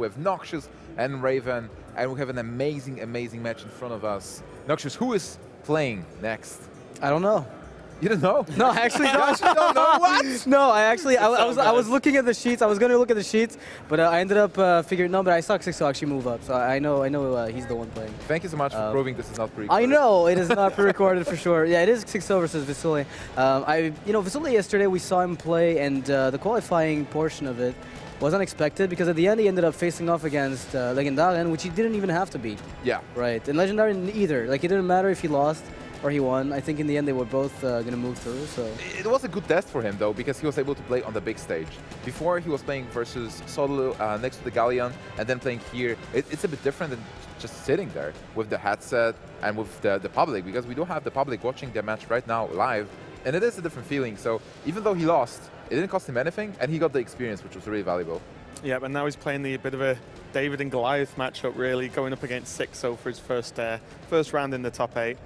with Noxious and Raven, and we have an amazing, amazing match in front of us. Noxious, who is playing next? I don't know. You don't know? No, I actually don't. You don't know? What? No, I actually, I was looking at the sheets. I was going to look at the sheets, but I ended up figuring, no, but I saw Xixo actually move up, so I know he's the one playing. Thank you so much for proving this is not pre-recorded. I know, it is not pre-recorded for sure. Yeah, it is Xixo versus Visule. You know, Visule yesterday, we saw him play, and the qualifying portion of it was unexpected, because at the end he ended up facing off against Legendarian, which he didn't even have to beat. Yeah. Right, and Legendarian either. Like, it didn't matter if he lost or he won. I think in the end they were both going to move through, so... It was a good test for him, though, because he was able to play on the big stage. Before, he was playing versus Solo next to the Galleon, and then playing here. It's a bit different than just sitting there with the headset and with the public, because we do have the public watching the match right now live, and it is a different feeling. So even though he lost, it didn't cost him anything, and he got the experience, which was really valuable. Yeah, and now he's playing the bit of a David and Goliath matchup, really, going up against Xixo for his first round in the top 8.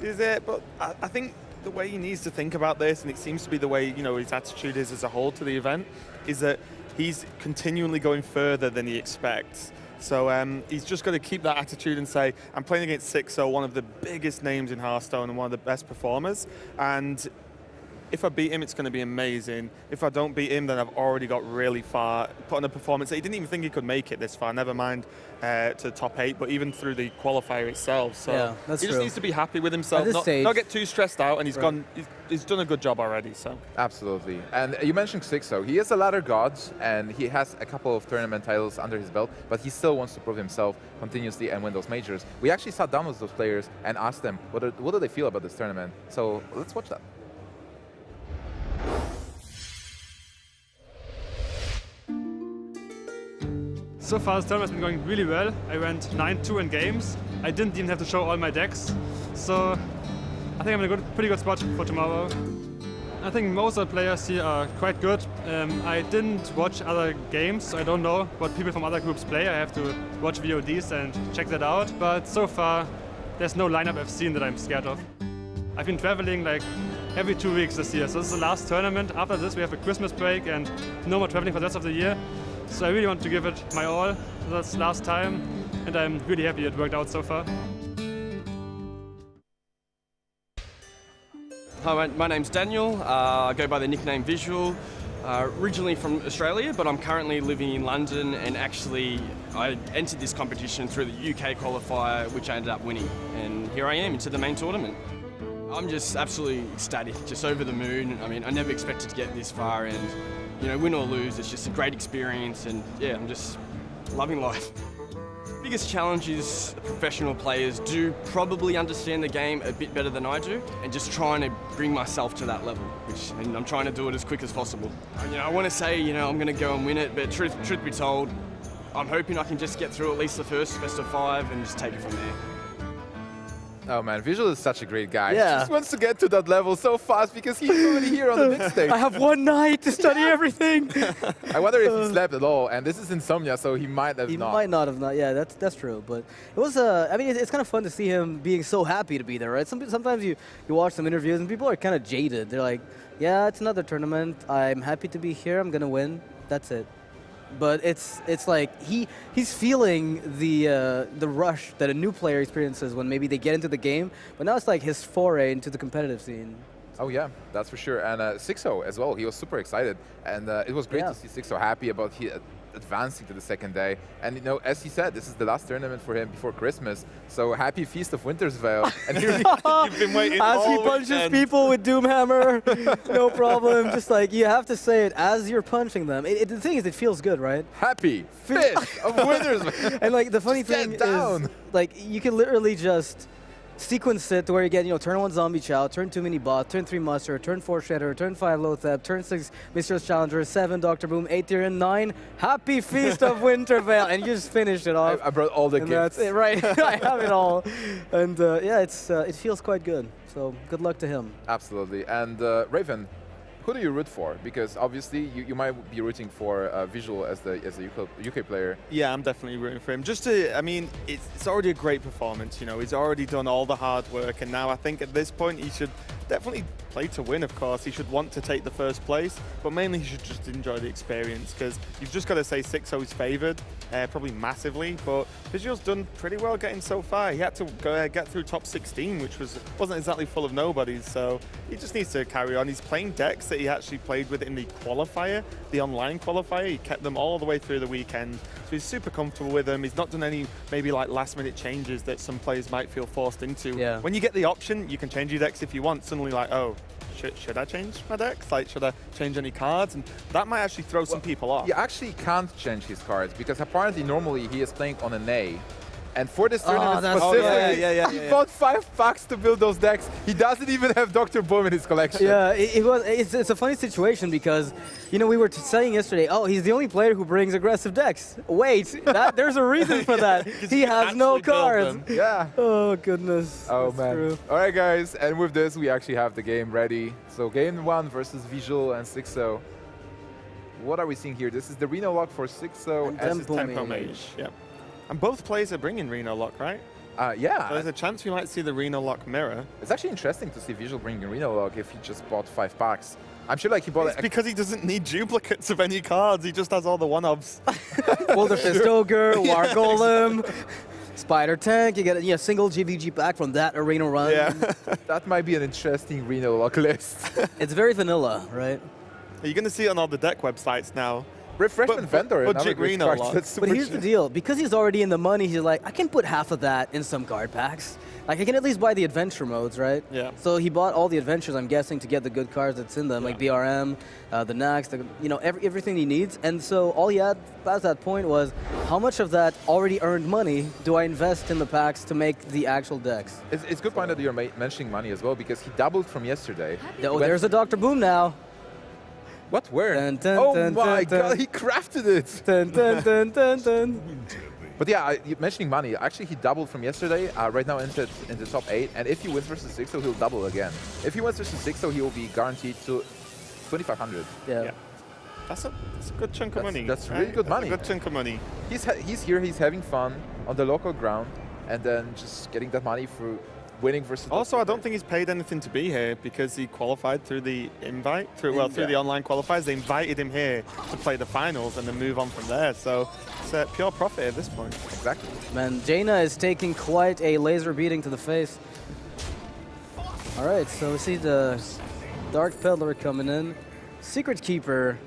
Is it? But I think the way he needs to think about this, and it seems to be the way, you know, his attitude is as a whole to the event, is that he's continually going further than he expects. So he's just got to keep that attitude and say, I'm playing against Xixo, one of the biggest names in Hearthstone and one of the best performers, and if I beat him, it's going to be amazing. If I don't beat him, then I've already got really far, put on a performance that he didn't even think he could make it this far, never mind to the top 8, but even through the qualifier itself. So yeah, that's true. Just needs to be happy with himself, not get too stressed out, and he's gone. He's done a good job already, so. Absolutely. And you mentioned Xixo. He is a ladder god, and he has a couple of tournament titles under his belt, but he still wants to prove himself continuously and win those majors. We actually sat down with those players and asked them, what do they feel about this tournament? So let's watch that. So far, this tournament has been going really well. I went 9-2 in games. I didn't even have to show all my decks. So I think I'm in a pretty good spot for tomorrow. I think most of the players here are quite good. I didn't watch other games, so I don't know what people from other groups play. I have to watch VODs and check that out. But so far, there's no lineup I've seen that I'm scared of. I've been traveling like every 2 weeks this year. So this is the last tournament. After this, we have a Christmas break and no more traveling for the rest of the year. So I really want to give it my all. That's last time, and I'm really happy it worked out so far. Hi, my name's Daniel. I go by the nickname Visule. Originally from Australia, but I'm currently living in London, and actually I entered this competition through the UK qualifier, which I ended up winning. And here I am into the main tournament. I'm just absolutely ecstatic, just over the moon. I mean, I never expected to get this far, and you know, win or lose, it's just a great experience, and yeah, I'm just loving life. The biggest challenge is professional players do probably understand the game a bit better than I do, and just trying to bring myself to that level, and I'm trying to do it as quick as possible. You know, I want to say, you know, I'm going to go and win it, but truth be told, I'm hoping I can just get through at least the first best of 5 and just take it from there. Oh man, Visule is such a great guy. Yeah. He just wants to get to that level so fast because he's already here on the big stage. I have one night to study everything. I wonder if he slept at all, and this is insomnia, so he might have not. He might not have not, yeah, that's true. But it was, I mean, it's kind of fun to see him being so happy to be there, right? Sometimes you watch some interviews and people are kind of jaded. They're like, yeah, it's another tournament. I'm happy to be here. I'm going to win. That's it. But it's like he's feeling the rush that a new player experiences when maybe they get into the game. But now it's like his foray into the competitive scene. Oh yeah, that's for sure. And Xixo as well. He was super excited, and it was great to see Xixo happy about advancing to the second day. And you know, as he said, this is the last tournament for him before Christmas. So happy Feast of Wintersvale. And here you've been waiting as all he punches weekend. People with Doomhammer, no problem. Just like you have to say it as you're punching them. The thing is, it feels good, right? Happy Feast of Wintersvale. And like the funny thing is, like you can literally just sequence it to where you get, you know, turn 1 Zombie Chow, turn 2 Mini Bot, turn 3 Muster, turn 4 Shredder, turn 5 Lothar, turn 6 Mistress Challenger, 7 Dr. Boom, 8 Tyrion, 9 Happy Feast of Wintervale, and you just finished it off. I brought all the gifts. That's it, right? I have it all, and yeah, it feels quite good. So good luck to him. Absolutely, and Raven, who do you root for? Because obviously you might be rooting for Visule as the UK player. Yeah, I'm definitely rooting for him. Just to, I mean, it's already a great performance. You know, he's already done all the hard work, and now I think at this point he should definitely play to win, of course. He should want to take the first place, but mainly he should just enjoy the experience, because you've just got to say 6-0's favoured, probably massively, but Visual's done pretty well getting so far. He had to go get through top 16, which wasn't exactly full of nobodies, so he just needs to carry on. He's playing decks that he actually played with in the qualifier, the online qualifier. He kept them all the way through the weekend, so he's super comfortable with them. He's not done any maybe like last-minute changes that some players might feel forced into. Yeah. When you get the option, you can change your decks if you want. Suddenly like, oh, should I change my decks? Like, should I change any cards? And that might actually throw some people off. You actually can't change his cards, because apparently normally he is playing on an A. And for this tournament specifically, he bought 5 packs to build those decks. He doesn't even have Dr. Boom in his collection. Yeah, it's a funny situation, because, you know, we were saying yesterday, oh, he's the only player who brings aggressive decks. Wait, there's a reason for that. He has no cards. Yeah. Oh, goodness. Oh, that's man. True. All right, guys. And with this, we actually have the game ready. So game 1 versus Visule and Xixo. What are we seeing here? This is the Reno lock for Xixo and Tempo Mage. Yep. And both players are bringing Reno lock, right? Yeah. So there's a chance we might see the Reno lock mirror. It's actually interesting to see Visule bringing Reno lock if he just bought 5 packs. I'm sure like he bought it because he doesn't need duplicates of any cards. He just has all the one-offs. Wilderfist Ogre, War Golem, Spider Tank. You get a single GVG pack from that arena run. Yeah. That might be an interesting Reno lock list. It's very vanilla, right? You're going to see it on all the deck websites now. Refreshment vendor. But here's the deal. Because he's already in the money, he's like, I can put half of that in some card packs. Like, I can at least buy the adventure modes, right? Yeah. So he bought all the adventures, I'm guessing, to get the good cards that's in them, like BRM, the Nax, you know, everything he needs. And so all he had past that point was, how much of that already earned money do I invest in the packs to make the actual decks? It's good point that you're mentioning money as well, because he doubled from yesterday. Oh, there's a Dr. Boom now. What word? Dun, dun, oh dun, my dun, god, dun. He crafted it! Dun, dun, dun, dun, dun. But yeah, mentioning money, actually he doubled from yesterday, right now entered in the top 8, and if he wins versus Xixo, he'll double again. If he wins versus Xixo, he will be guaranteed to 2,500. Yeah. That's a good chunk of money. That's really good money. That's a good chunk of money. He's here, he's having fun on the local ground, and then just getting that money through winning versus. Also, I don't think he's paid anything to be here, because he qualified through the invite, through the online qualifiers. They invited him here to play the finals and then move on from there. So it's pure profit at this point. Exactly. Man, Jaina is taking quite a laser beating to the face. All right, so we see the Dark Peddler coming in. Secret Keeper,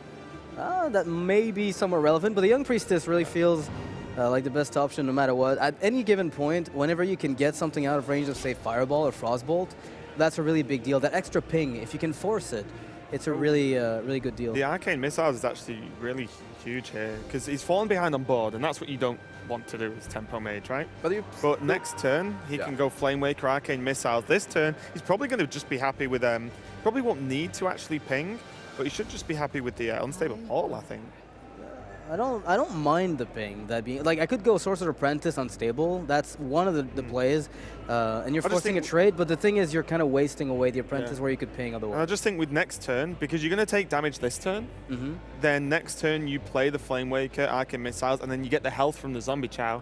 that may be somewhat relevant, but the Young Priestess really feels like the best option no matter what. At any given point, whenever you can get something out of range of, say, Fireball or Frostbolt, that's a really big deal. That extra ping, if you can force it, it's a really, really good deal. The Arcane Missiles is actually really huge here, because he's fallen behind on board, and that's what you don't want to do as Tempo Mage, right? But next turn, he can go Flamewaker, Arcane Missiles. This turn, he's probably going to just be happy with them. Probably won't need to actually ping, but he should just be happy with the Unstable Portal, I think. I don't mind the ping. That being like, I could go Sorcerer's Apprentice Unstable. That's one of the plays, and you're forcing a trade. But the thing is, you're kind of wasting away the Apprentice where you could ping otherwise. And I just think with next turn, because you're going to take damage this turn, then next turn you play the Flamewaker, Arcane Missiles, and then you get the health from the Zombie Chow.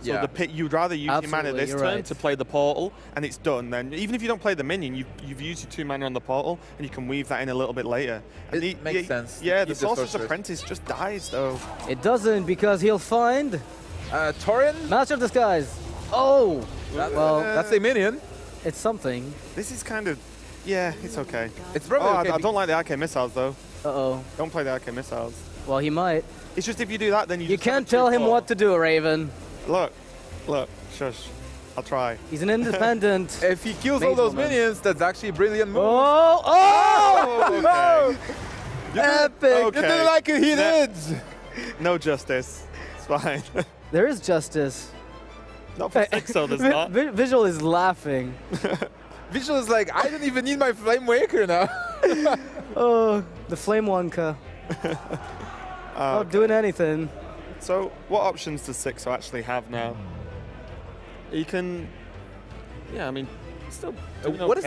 So you'd rather use your mana this turn to play the portal, and it's done then. Even if you don't play the minion, you've used your 2 mana on the portal, and you can weave that in a little bit later. And it makes sense. Yeah, the Sorcerer's Apprentice just dies, though. It doesn't, because he'll find... Tauren? Master of Disguise. Oh! Well, that's a minion. It's something. This is kind of... Yeah, it's okay. It's probably okay. I don't like the Arcane Missiles, though. Uh-oh. Don't play the Arcane Missiles. Well, he might. It's just if you do that, then you can't tell him what to do, Raven. Look, shush. I'll try. He's an independent. If he kills all those minions, that's actually a brilliant move. Oh! Okay. Epic! You didn't like it, he did! No justice. It's fine. There is justice. Not for Xixo, there's not. Visule is laughing. Visule is like, I don't even need my Flame Waker now. Oh, the Flame Wonka. Not doing anything. So, what options does Xixo actually have now? He can, I mean, still. What is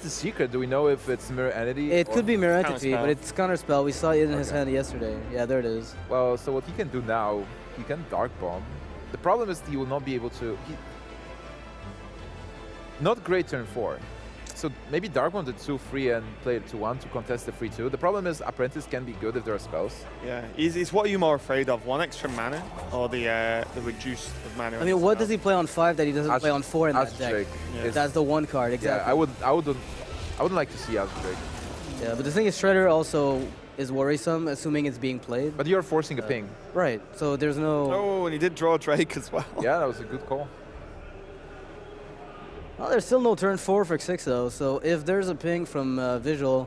the secret? Do we know if it's Mirror Entity? It could be Mirror Entity, but it's Counter Spell. We saw it in his hand yesterday. Yeah, there it is. Well, so what he can do now, he can Dark Bomb. The problem is he will not be able to. Not great turn 4. So maybe Dark wanted 2-3 and played 2-1 to contest the 3-2. The problem is Apprentice can be good if there are spells. Yeah, it's what are you more afraid of? One extra mana or the reduced mana? I mean, what does he play on 5 that he doesn't play on 4 in that deck? Yeah. That's the one card, exactly. Yeah, I wouldn't like to see Azure Drake. Yeah, but the thing is Shredder also is worrisome, assuming it's being played. But you're forcing a ping. Right, so there's no... Oh, and he did draw Drake as well. Yeah, that was a good call. Well, there's still no turn 4 for Xixo, so if there's a ping from Visule,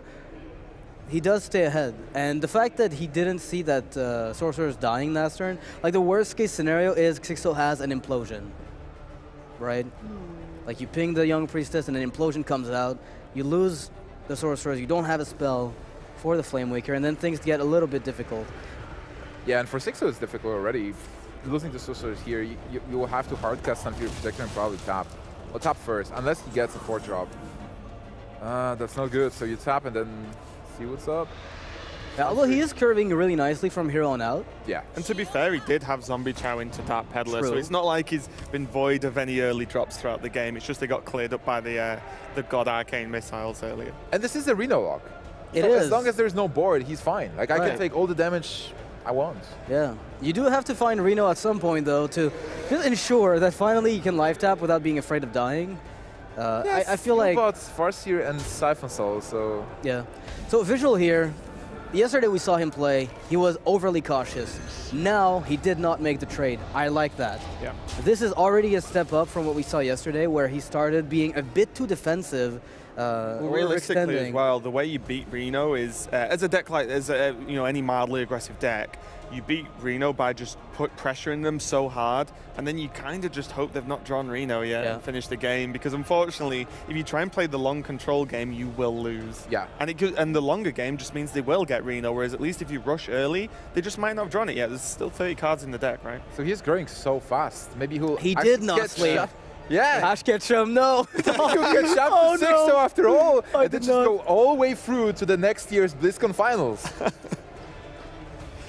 he does stay ahead. And the fact that he didn't see that Sorcerer's dying last turn, like the worst case scenario is Xixo has an implosion, right? Like you ping the Young Priestess and an implosion comes out, you lose the Sorcerers, you don't have a spell for the Flamewaker, and then things get a little bit difficult. Yeah, and for Xixo it's difficult already. Losing the Sorcerers here, you will have to hardcast some of your Protector and probably tap. Well, tap first, unless he gets a 4-drop. That's not good, so you tap and then see what's up. Yeah, although he is curving really nicely from here on out. Yeah. And to be fair, he did have Zombie Chow into Dark Peddler, so it's not like he's been void of any early drops throughout the game. It's just they got cleared up by the God Arcane Missiles earlier. And this is a Reno lock. It so is. As long as there's no board, he's fine. Like, I can take all the damage I want. Yeah. You do have to find Reno at some point, though, to just ensure that finally you can life tap without being afraid of dying. Yes, I feel like... Bots, Farseer and Siphon Soul, so... Yeah. So Visule here, yesterday we saw him play. He was overly cautious. Now he did not make the trade. I like that. Yeah. This is already a step up from what we saw yesterday, where he started being a bit too defensive. Well, realistically as well, the way you beat Reno is, as a deck like, as a, you know, any mildly aggressive deck, you beat Reno by just pressuring them so hard, and then you kind of just hope they've not drawn Reno yet and finish the game, because unfortunately, if you try and play the long control game, you will lose. Yeah. And it could, and the longer game just means they will get Reno, whereas at least if you rush early, they just might not have drawn it yet. There's still 30 cards in the deck, right? So he's growing so fast. Maybe he'll... He did not sleep. Yeah. Ash Ketchum, no. You can shop to Xixo after all. And then just go all the way through to the next year's BlizzCon finals.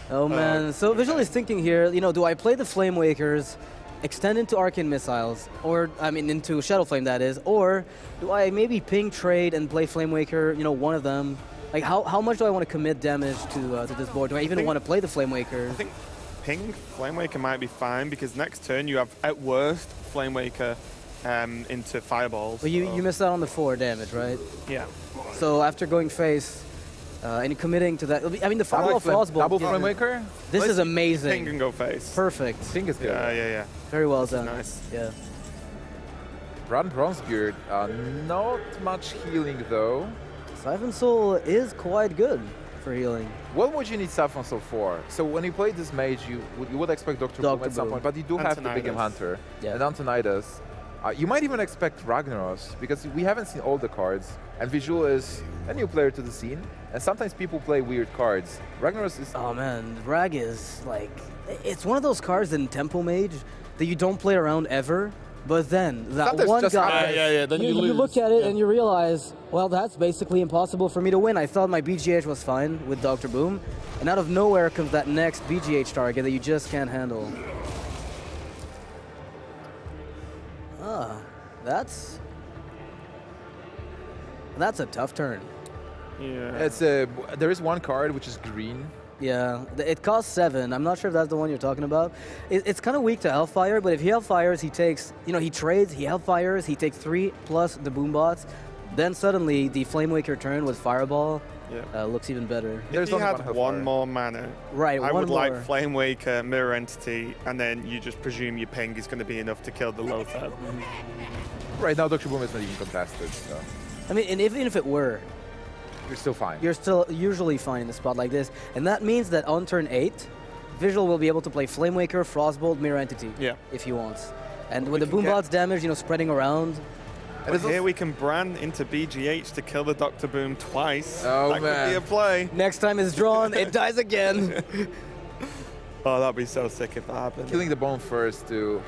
Oh, man. So Visule is thinking here, you know, do I play the Flamewakers, extend into Arcane Missiles, or, I mean, into Shadow Flame, that is, or do I maybe ping trade and play Flamewaker, you know, one of them? Like, how much do I want to commit damage to this board? Do I even want to play the Flamewaker? I think ping Flamewaker might be fine, because next turn you have, at worst, Flamewaker into Fireballs. Well, you missed out on the 4 damage, right? Yeah. So after going face and committing to that, I mean the Fireball Frostbolt. Double Flamewaker? This is amazing. Ping and go face. Perfect. Ping is good. Yeah, yeah, yeah. Very well done. Nice. Yeah. Bran Bronzebeard, not much healing though. Siphon Soul is quite good for healing. What would you need Siphon Soul for? So when you play this mage, you would expect Dr. Boom at some point, but you do have the big Hunter and Antonidas. You might even expect Ragnaros, because we haven't seen all the cards, and Visule is a new player to the scene, and sometimes people play weird cards. Ragnaros is... Oh man, Rag is like... It's one of those cards in Tempo Mage that you don't play around ever, but then that sometimes one guy... Then you look at it and you realize, well, that's basically impossible for me to win. I thought my BGH was fine with Dr. Boom, and out of nowhere comes that next BGH target that you just can't handle. That's a tough turn. Yeah. It's a, there is one card which is green. Yeah, it costs 7. I'm not sure if that's the one you're talking about. It's kind of weak to Hellfire, but if he Hellfires, he takes, you know, he trades, he Hellfires, he takes 3 plus the Boom Bots. Then suddenly the Flamewaker turn with Fireball looks even better. If you had one more mana, right, I would like Flamewaker, Mirror Entity, and then you just presume your ping is going to be enough to kill the Lothar. Right now, Dr. Boom is not even contested. So. I mean, and even if it were... You're still fine. You're still usually fine in a spot like this. And that means that on turn 8, Visule will be able to play Flamewaker, Frostbolt, Mirror Entity, if he wants. And with the Boom Bot's damage, you know, spreading around... But here we can Bran into BGH to kill the Dr. Boom twice. Oh, that could be a play. Next time it's drawn, it dies again. Oh, that'd be so sick if that happened. Killing the Bone first to,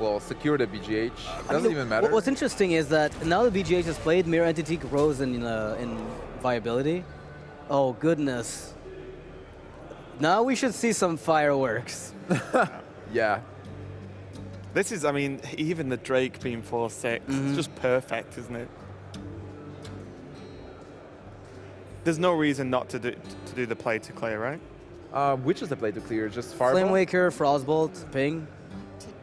well, secure the BGH. Doesn't even matter. What's interesting is that now the BGH is played, Mirror Entity grows in viability. Oh, goodness. Now we should see some fireworks. Yeah. This is, I mean, even the Drake being 4-6, it's just perfect, isn't it? There's no reason not to do the play to clear, right? Which is the play to clear? Just Fireball? Flamewaker, Frostbolt, Ping.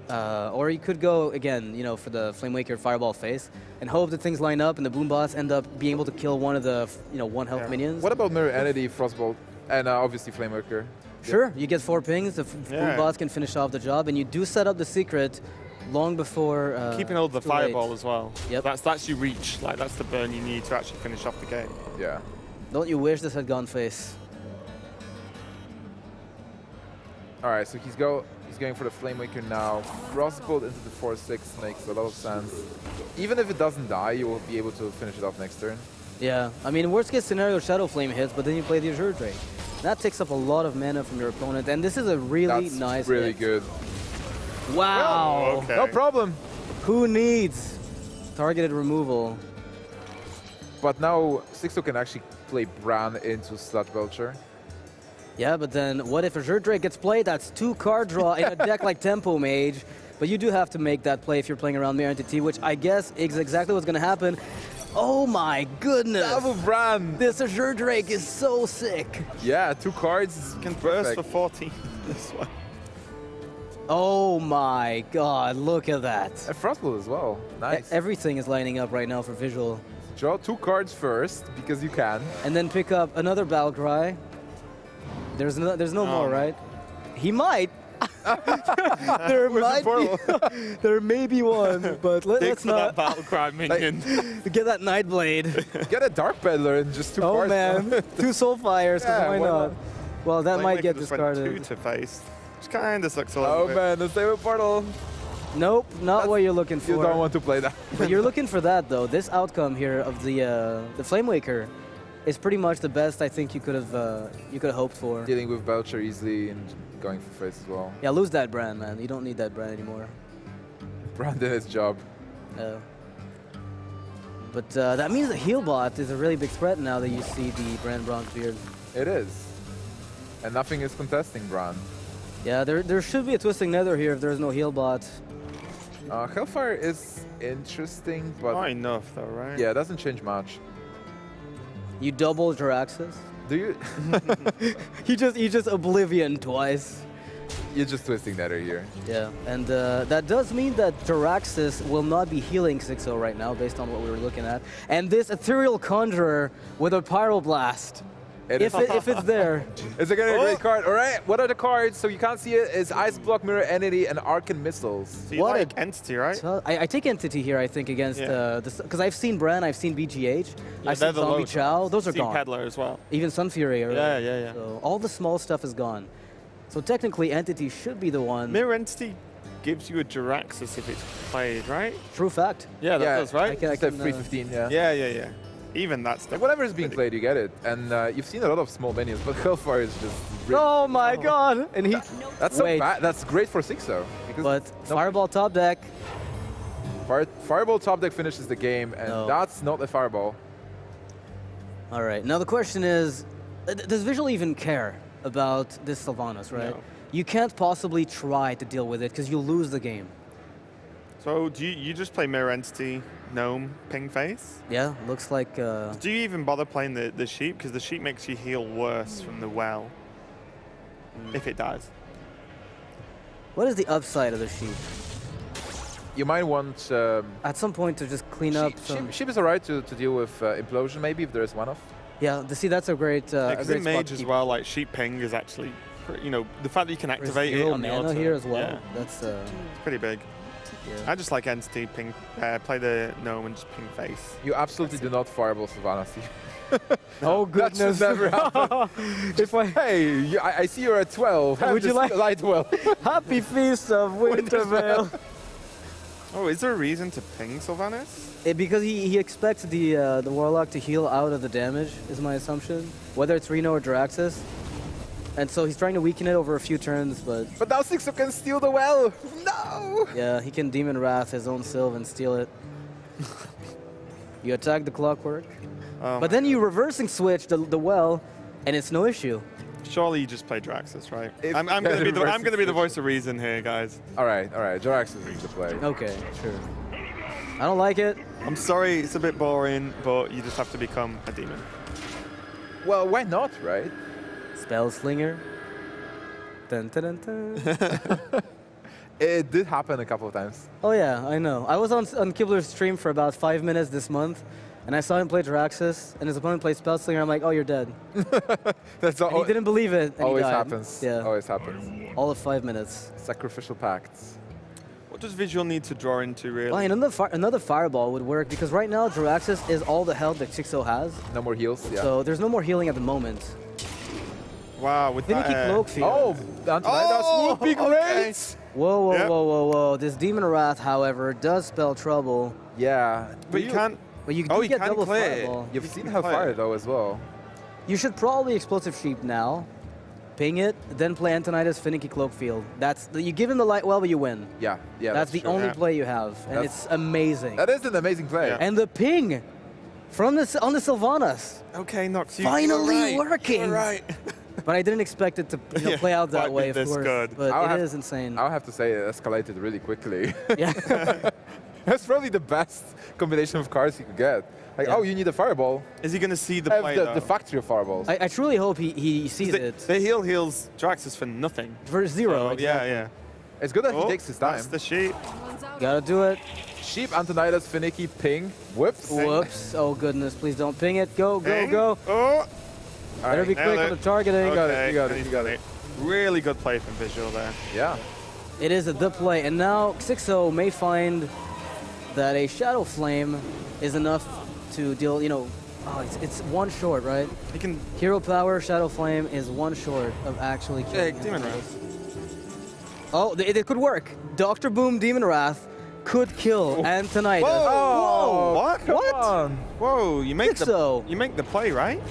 Or you could go, again, you know, for the Flamewaker Fireball face and hope that things line up and the Bloom bots end up being able to kill one of the, you know, one-health minions. What about Mirror Entity, Frostbolt, and obviously Flamewaker? Sure, you get 4 pings, the Bloom bots can finish off the job, and you do set up the secret long before... keeping hold of the Fireball as well. Yep. That's your reach, like that's the burn you need to actually finish off the game. Yeah. Don't you wish this had gone face? All right, so he's going for the Flamewaker now. Frostbolt into the 4-6 makes a lot of sense. Even if it doesn't die, you will be able to finish it off next turn. Yeah, I mean, worst case scenario, Shadow Flame hits, but then you play the Azure Drake. That takes up a lot of mana from your opponent, and this is a really nice hit. Really good. Wow. Oh, okay. No problem. Who needs targeted removal? But now Xixo can actually play Bran into Sludge Belcher. Yeah, but then what if Azure Drake gets played? That's 2 card draw in a deck like Tempo Mage. But you do have to make that play if you're playing around Mirror Entity, which I guess is exactly what's going to happen. Oh my goodness! Double Bran! This Azure Drake is so sick! Yeah, 2 cards. Can burst for 14. This one. Oh my god, look at that. And Frostbolt as well. Nice. Everything is lining up right now for Visual. Draw 2 cards first, because you can. And then pick up another Battlecry. There's no more, right? He might. There may be one, but let's not. That Battlecry minion. Like, get that Nightblade. Get a Dark Peddler and just 2 cards. Oh man, 2 Soulfires. Yeah, why not? Well, that might get discarded. 2 to face, which kind of sucks a little bit. Oh man, the Stable Portal. Nope, not what you're looking for. You don't want to play that. But you're looking for that though. This outcome here of the Flamewaker. It's pretty much the best I think you could have hoped for. Dealing with Belcher easily and going for face as well. Yeah, lose that Bran, man. You don't need that Bran anymore. Bran did his job. But that means the heal bot is a really big threat now that you see the Bran Bronzebeard. It is. And nothing is contesting Bran. Yeah, there should be a Twisting Nether here if there's no heal bot. Hellfire is interesting, but... Not enough though, right? Yeah, it doesn't change much. You double Jaraxxus? Do you? you just Oblivion twice. You're just Twisting Nether here. Yeah, and that does mean that Jaraxxus will not be healing Xixo right now, based on what we were looking at. And this Ethereal Conjurer with a Pyroblast. If it's there. It's again a great card. All right, what are the cards? So you can't see it. It's Ice Block, Mirror Entity, and Arcane Missiles. So you like Entity, right? So I take Entity here, I think, against... Because I've seen Bran, I've seen BGH, I've seen Zombie Chow. Those are gone. Peddler as well. Even Sun Fury. Right? Yeah. So all the small stuff is gone. So technically, Entity should be the one. Mirror Entity gives you a Jaraxxus if it's played, right? True fact. Yeah, that does, right? Except 315, yeah. Even that stuff. Like whatever is being played, you get it. And you've seen a lot of small minions, but Hellfire is just... Really oh my god! And he... That's so bad. That's great for Xixo. But Fireball top deck. Fireball top deck finishes the game, and that's not a Fireball. All right. Now the question is, does Visual even care about this Sylvanas, right? No. You can't possibly try to deal with it, because you lose the game. So do you just play Mirror Entity, Gnome, Ping Face? Yeah, looks like... Do you even bother playing the Sheep? Because the Sheep makes you heal worse from the well, if it dies. What is the upside of the Sheep? You might want... at some point to just clean up some... Sheep is alright to deal with Implosion, maybe, if there is one-off. Yeah, see, that's a great... because in Mage as well, like, Sheep Ping is actually... You know, the fact that you can activate it on the auto... here as well. Yeah. That's it's pretty big. Yeah. I just like Entity, ping, play the Gnome and just Ping Face. You absolutely do not Fireball Sylvanas. Oh goodness. That should never happen. Hey, I see you're at 12. Would you like Light Well? Happy Feast of Wintervale. Oh, is there a reason to Ping Sylvanas? Because he expects the Warlock to heal out of the damage, is my assumption. Whether it's Reno or Jaraxxus. And so he's trying to weaken it over a few turns, but... But now Xixo can steal the well! No! Yeah, he can Demon Wrath his own Sylve and steal it. You attack the Clockwork. Oh, but then you reversing switch the well, and it's no issue. Surely you just play Jaraxxus, right? I'm going to be the voice of reason here, guys. All right. Jaraxxus is the play. Okay, sure. I don't like it. I'm sorry, it's a bit boring, but you just have to become a demon. Well, why not, right? Spellslinger. Dun, dun, dun, dun. It did happen a couple of times. Oh yeah, I know. I was on Kibler's stream for about 5 minutes this month, and I saw him play Jaraxxus, and his opponent played Spellslinger. I'm like, oh, you're dead. That's all. He didn't believe it. And always he died. Happens. Yeah. Always happens. All of 5 minutes. Sacrificial pacts. What does Visual need to draw into, really? Well, another Fireball would work, because right now Jaraxxus is all the health that Xixo has. No more heals, yeah. So there's no more healing at the moment. Wow, with Finicky Cloakfield. Oh, Antonidas would be great! Whoa, whoa, yep. Whoa, whoa, whoa. This Demon Wrath, however, does spell trouble. Yeah. But you can't... But you do get double Fireball. You've seen Hellfire, though, as well. You should probably Explosive Sheep now. Ping it, then play Antonidas, Finicky Cloakfield. That's you give him the light well, but you win. Yeah, yeah. That's the only play you have, and it's amazing. That is an amazing play. Yeah. And the ping from on the Sylvanas. Okay, Nox, finally working. You're right. But I didn't expect it to play out that way, of course. Good. But it is insane. I'll have to say it escalated really quickly. Yeah. That's probably the best combination of cards you could get. Like, oh, you need a Fireball. Is he going to see the play, the factory of Fireballs. I truly hope he sees it. The heal heals Jaraxxus for nothing. For zero. Oh, exactly. Yeah, yeah. It's good that he takes his time. That's the sheep. Gotta do it. Sheep, Antonidas, Finicky, ping. Whoops. Whoops. Oh, goodness. Please don't ping it. Go, go, go. Oh. Better be quick on the targeting. You got it. You got it. You got it. Really good play from Visual there. Yeah. It is the play. And now Xixo may find that a Shadow Flame is enough to deal, you know, it's one short, right? You can Hero Power, Shadow Flame is one short of actually killing. Yeah, Demon Wrath. Oh, it could work. Dr. Boom Demon Wrath could kill Antonidas. Whoa! What? What? Whoa! You make you make the play, right?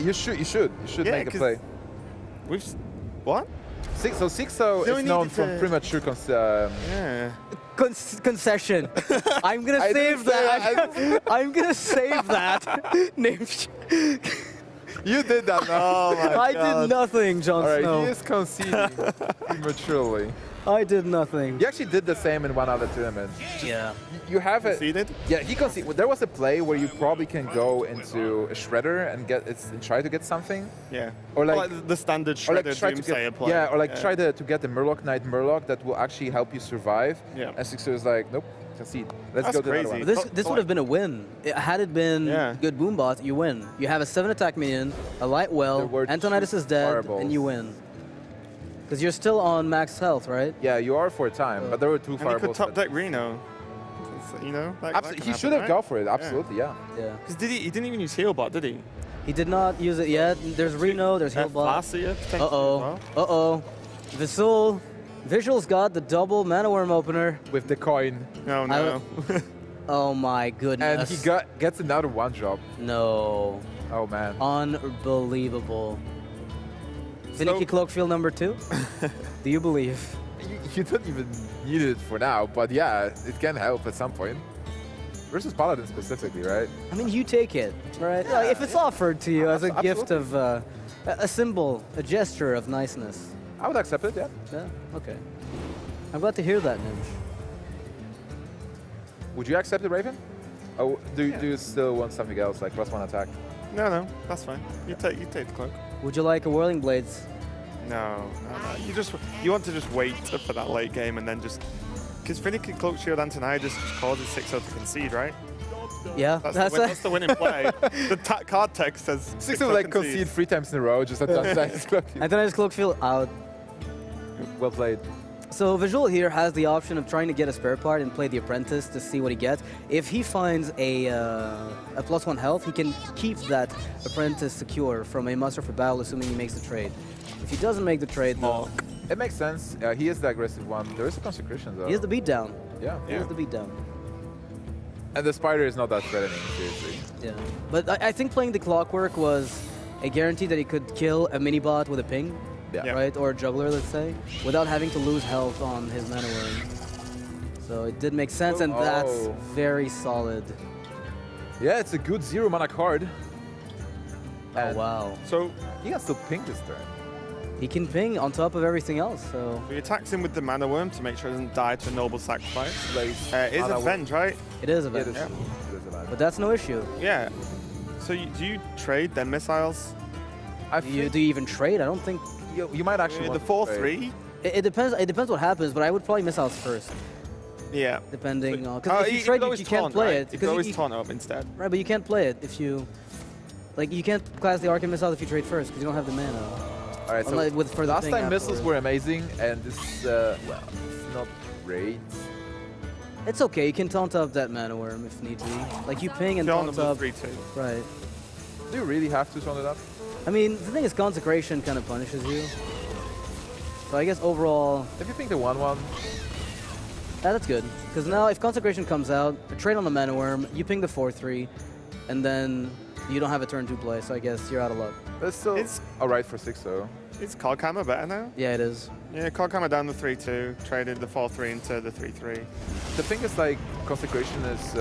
You should make the play. What? Xixo is known for premature concession. I'm gonna save that. I'm gonna save that. You did that now. Oh my God. Did nothing, Jon Snow. He is conceding prematurely. I did nothing. You actually did the same in one other tournament. Yeah. You have it. Conceded? Yeah, he conceded. There was a play where you probably can go into a Shredder and try to get something. Yeah. Or like the standard Shredder Doomsayer play. Yeah, or like try to get the Murloc Knight Murloc that will actually help you survive. Yeah. And Xixo is like, nope, concede. Let's go to the other one. This would have been a win. Had it been good Boombot, you win. You have a 7 attack minion, a light well, Antonidas is dead, and you win. Because you're still on max health, right? Yeah, you are for a time, but there were 2 Fireballs. And he could top deck Reno. You know, he should have gone for it, absolutely, yeah. Because he didn't even use Healbot, did he? He did not use it yet. There's Reno, there's Healbot. Uh-oh, uh-oh. Visule. Visual's got the double Mana Worm opener. With the coin. Oh, no. Oh, my goodness. And he gets another one drop. No. Oh, man. Unbelievable. Finicky Cloakfield #2? Do you believe? You don't even need it for now, but yeah, it can help at some point. Versus Paladin specifically, right? I mean, you take it, right? Yeah, like, if it's offered to you as a gift of a symbol, a gesture of niceness. I would accept it, yeah. Yeah, okay. I'm glad to hear that, Nimsh. Would you accept the Raven? Or do you still want something else, like +1 attack? No, that's fine. You take the cloak. Would you like a Whirling Blades? No. You want to just wait for that late game and then just... Because Finicky Cloak Shield Antonidas just causes Xixo to concede, right? Yeah. That's the winning play. The card text says Xixo like concede 3 times in a row, just Antonidas Cloakfield. Antonidas Cloakfield out. Well played. So Visual here has the option of trying to get a spare part and play the Apprentice to see what he gets. If he finds a +1 health, he can keep that Apprentice secure from a muster for battle, assuming he makes the trade. If he doesn't make the trade, though... It makes sense. He is the aggressive one. There is a Consecration, though. He is the beatdown. Yeah. He is the beatdown. And the Spider is not that threatening, seriously. Yeah. But I think playing the Clockwork was a guarantee that he could kill a mini-bot with a ping. Yeah. Right, or a juggler, let's say, without having to lose health on his mana worm. So it did make sense, and that's very solid. Yeah, it's a good 0 mana card. And wow. So he has to ping this turn. He can ping on top of everything else. So he attacks him with the mana worm to make sure he doesn't die to a noble sacrifice. It is a vend, right? It is a vend. Yeah. But that's no issue. Yeah. So do you trade then missiles? Do you even trade? I don't think you might actually want the 4-3. It depends. It depends what happens, but I would probably miss out first. Yeah. Depending on because if you trade, you can't play it. You can always taunt up instead. Right, but you can't play it if you like. You can't class the Arcane Missiles if you trade first because you don't have the mana. All right, so last time missiles were amazing, and this well, it's not great. It's okay. You can taunt up that mana worm if need be. Like you ping and taunt up. Right. Do you really have to taunt it up? I mean, the thing is, Consecration kind of punishes you. So I guess overall. If you ping the 1/1. Yeah, that's good. Because now, if Consecration comes out, trade on the mana worm, you ping the 4/3, and then you don't have a turn to play. So I guess you're out of luck. That's still alright for 6 though. Is Kalkheimer better now? Yeah, it is. Yeah, Kalkheimer down the 3-2, traded the 4-3 into the 3-3. The thing is, like, Consecration is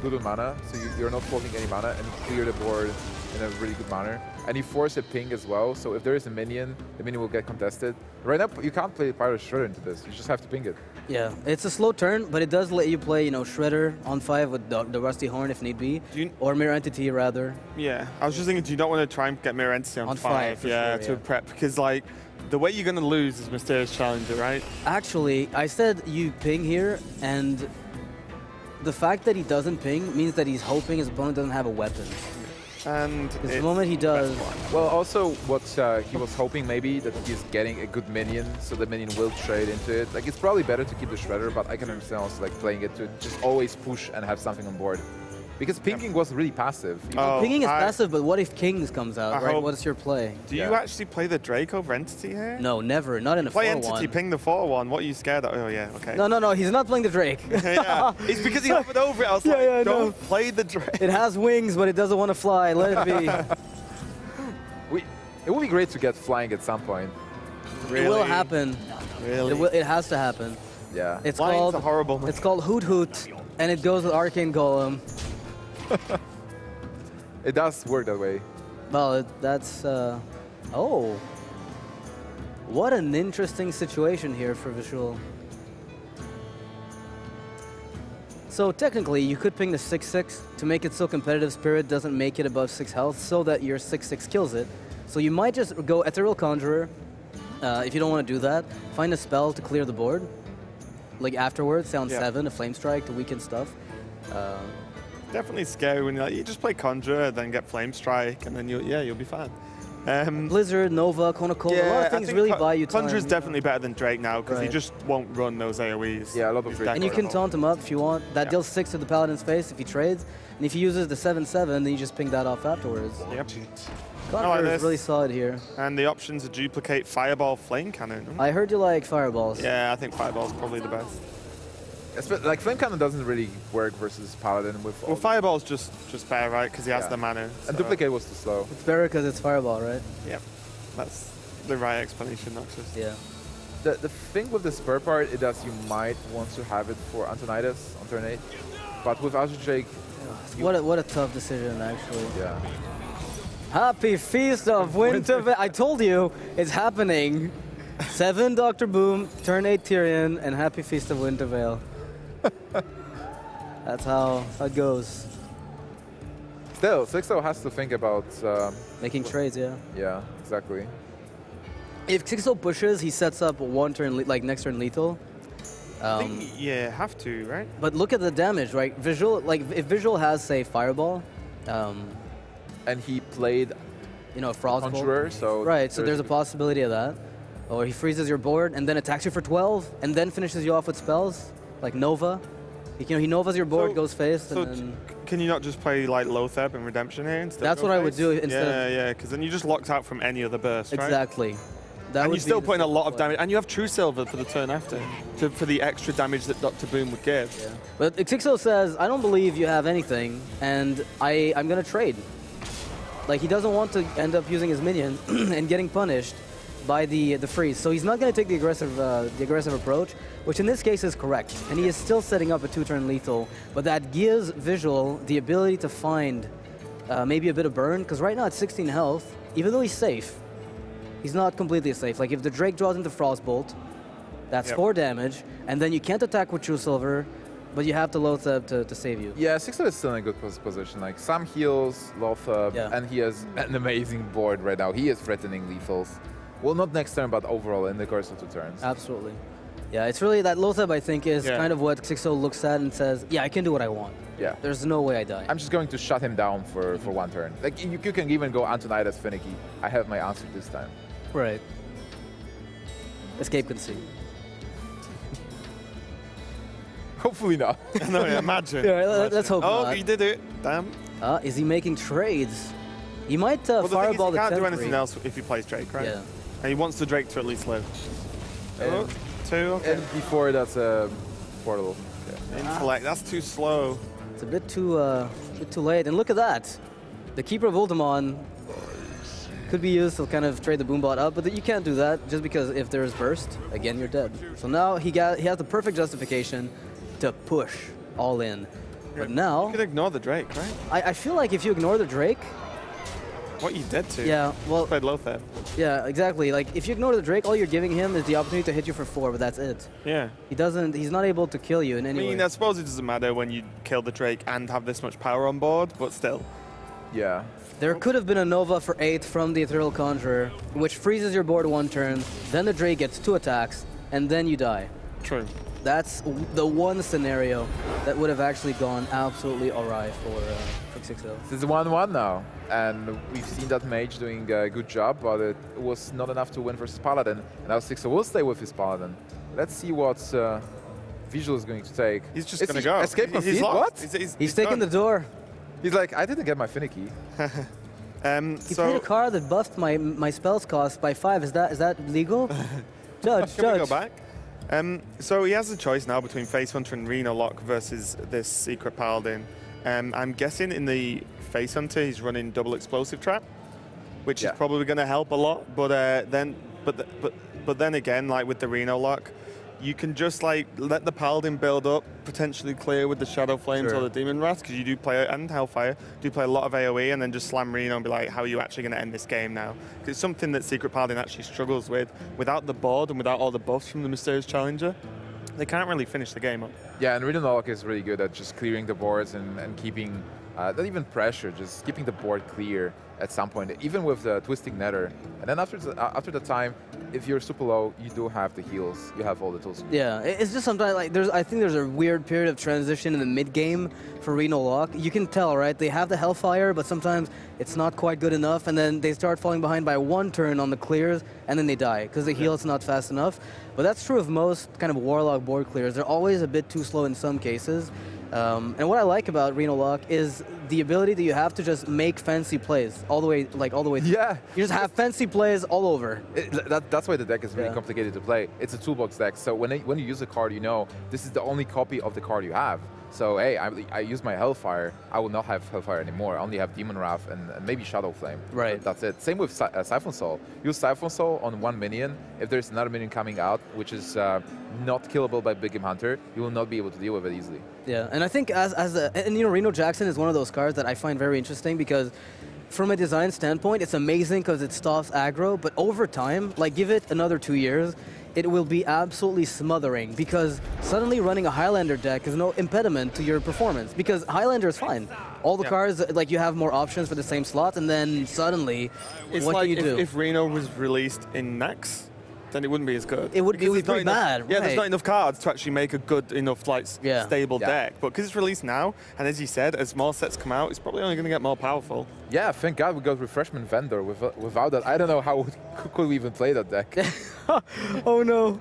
good on mana, so you're not holding any mana and clear the board in a really good manner. And you force a ping as well, so if there is a minion, the minion will get contested. Right now, you can't play Pirate Shredder into this, you just have to ping it. Yeah, it's a slow turn, but it does let you play, you know, Shredder on 5 with the Rusty Horn if need be, or Mirror Entity rather. Yeah, I was just thinking, do you not want to try and get Mirror Entity on 5? Yeah, sure, yeah, to prep, because like, the way you're going to lose is Mysterious Challenger, right? Actually, I said you ping here, and the fact that he doesn't ping means that he's hoping his opponent doesn't have a weapon. And the moment he does. Well, also what he was hoping maybe that he's getting a good minion, so the minion will trade into it. Like it's probably better to keep the Shredder, but I can understand also like playing it to just always push and have something on board, because pinging was really passive. Oh, pinging is passive, but what if Kings comes out? Right? What's your play? Do you actually play the Drake over Entity here? No, never. Not in a 4-1. Play Entity, ping the 4-1. What are you scared of? Oh yeah, okay. No, no, no. He's not playing the Drake. Yeah. It's because he hovered over it. I was like, don't play the Drake. It has wings, but it doesn't want to fly. Let it be. It would be great to get flying at some point. Really? It will happen. Really? It has to happen. Yeah. It's called a horrible movie. It's called Hoot Hoot, and it goes with Arcane Golem. It does work that way. Well, that's... oh. What an interesting situation here for Visule. So technically, you could ping the 6-6 to make it so competitive Spirit doesn't make it above 6 health so that your 6-6 kills it. So you might just go Ethereal Conjurer. If you don't want to do that, find a spell to clear the board. Like afterwards, sound 7, a Flame Strike to weaken stuff. Definitely scary when you're like, you just play Conjure, then get Flame Strike, and then you'll be fine. Blizzard, Nova, Kona Cola, a lot of things really buy you time. Conjure is definitely better than Drake now because he just won't run those AoEs. Yeah, I love Drake. And you can taunt him up if you want. That deals 6 to the Paladin's face if he trades, and if he uses the 7/7, then you just ping that off afterwards. Yep. Conjure is really solid here. And the options are duplicate Fireball, Flame Cannon. I heard you like Fireballs. Yeah, I think Fireball's probably the best. Like, Flame Cannon doesn't really work versus Paladin with... Well, Fireball's just better, right? Because he has the mana. So. And Duplicate was too slow. It's better because it's Fireball, right? Yep. That's the right explanation, Noxus. Yeah. The thing with the Spur part, it does you might want to have it for Antonidas on turn 8. But with Azure Drake... Yeah. What a tough decision, actually. Yeah. Happy Feast of Winterfell. I told you, it's happening. 7 Dr. Boom, turn 8 Tyrion, and Happy Feast of Winterfell. That's how it goes. Still, Xixo has to think about... making trades, yeah. Yeah, exactly. If Xixo pushes, he sets up one turn, like next turn lethal. I think, yeah, have to, right? But look at the damage, right? Visule, like if Visule has, say, Fireball... and he played... You know, Frostbolt. Conjurer, so... Right, so there's a possibility of that. Or he freezes your board and then attacks you for 12, and then finishes you off with spells, like Nova. You know, he Novas your board, goes face, so and then... Can you not just play like Lothar and Redemption here instead? That's what I would do instead. Yeah, because then you're just locked out from any other burst, right? Exactly. That and you're still putting a lot of damage, and you have True Silver for the turn after, for the extra damage that Dr. Boom would give. Yeah. But Xixo says, I don't believe you have anything, and I'm going to trade. Like, he doesn't want to end up using his minion and getting punished by the freeze. So he's not going to take the aggressive approach, which in this case is correct. And he is still setting up a 2-turn lethal, but that gives Visule the ability to find maybe a bit of burn, because right now it's 16 health, even though he's safe. He's not completely safe. Like if the Drake draws into Frostbolt, that's 4 damage, and then you can't attack with True Silver, But you have to Lothar to save you. Yeah, Xixo is still in a good position. Like, Sam heals Lothar, and he has an amazing board right now. He is threatening lethals. Well, not next turn, but overall in the course of 2 turns. Absolutely. Yeah, it's really that Lothar, I think, is kind of what Xixo looks at and says, yeah, I can do what I want. Yeah. There's no way I die. I'm just going to shut him down for 1 turn. Like, you can even go Antonidas Finicky. I have my answer this time. Right. Escape conceit. Hopefully not. No, imagine. Yeah, let's hope not. Oh, he did it. Damn. Is he mamaking trades? He might fireball the He can't do anything else if he plays Drake, right? Yeah. And he wants the Drake to at least live. Oh, 2, okay. And before that's a portal. Okay. Intellect, that's too slow. It's a bit too late. And look at that. The Keeper of Ultimon could be used to kind of trade the Boombot up, but you can't do that just because if there's burst, again, you're dead. So now he has the perfect justification to push all in. But now... You could ignore the Drake, right? I feel like if you ignore the Drake... What you did to. Yeah, well... Played Lothar. Yeah, exactly. Like, if you ignore the Drake, all you're giving him is the opportunity to hit you for 4, but that's it. Yeah. He doesn't... He's not able to kill you in any way. I mean, I suppose it doesn't matter when you kill the Drake and have this much power on board, but still. Yeah. There could have been a Nova for 8 from the Ethereal Conjurer, which freezes your board 1 turn, then the Drake gets 2 attacks, and then you die. True. That's the one scenario that would have actually gone absolutely awry for Xixo. It's 1-1 now, and we've seen that mage doing a good job, but it was not enough to win versus Paladin. And now Xixo will stay with his Paladin. Let's see what Visule is going to take. He's just going to go. Escape conceit? What? He's taking the door. He's like, I didn't get my Finicky. He played a card that buffed my spells cost by 5. Is that legal? Judge, Can we go back? So he has a choice now between Face Hunter and Reno Lock versus this Secret Paladin. I'm guessing in the Face Hunter he's running double Explosive Trap, which is probably going to help a lot. But then again, like with the Reno Lock, you can just like let the Paladin build up, potentially clear with the Shadow Flames or the Demon Wrath, because you do play and Hellfire do play a lot of AOE, and then just slam Reno and be like, how are you actually going to end this game now? Because it's something that Secret Paladin actually struggles with. Without the board and without all the buffs from the Mysterious Challenger, they can't really finish the game up. Yeah, and Reno Lock is really good at just clearing the boards and keeping not even pressure, just keeping the board clear at some point, even with the Twisting Netter. And then after the time, if you're super low, you do have the heals. You have all the tools. Yeah, it's just sometimes like I think there's a weird period of transition in the mid game for Reno Lock. You can tell, right? They have the Hellfire, but sometimes it's not quite good enough, and then they start falling behind by 1 turn on the clears, and then they die because the heal's not fast enough. But that's true of most kind of Warlock board clears. They're always a bit too slow in some cases. And what I like about Reno Lock is the ability that you have to just make fancy plays all the way, through. Yeah. You just have fancy plays all over. That's why the deck is really complicated to play. It's a toolbox deck, so when you use a card, you know this is the only copy of the card you have. So, hey, I use my Hellfire. I will not have Hellfire anymore. I only have Demon Wrath and maybe Shadow Flame. Right. That's it. Same with Siphon Soul. Use Siphon Soul on 1 minion. If there's another minion coming out, which is not killable by Big Game Hunter, you will not be able to deal with it easily. Yeah, and I think and you know, Reno Jackson is one of those cards that I find very interesting because from a design standpoint, it's amazing because it stops aggro, but over time, like give it another 2 years, it will be absolutely smothering because suddenly running a Highlander deck is no impediment to your performance because Highlander is fine. All the cards, like you have more options for the same slot and then suddenly, what can you do? If Reno was released in Naxx, then it wouldn't be as good. It would be pretty bad. Yeah, there's not enough cards to actually make a good enough, like, stable deck. But because it's released now, and as you said, as more sets come out, it's probably only going to get more powerful. Yeah, thank God we got Refreshment Vendor. Without that, I don't know how could we even play that deck. Oh, no.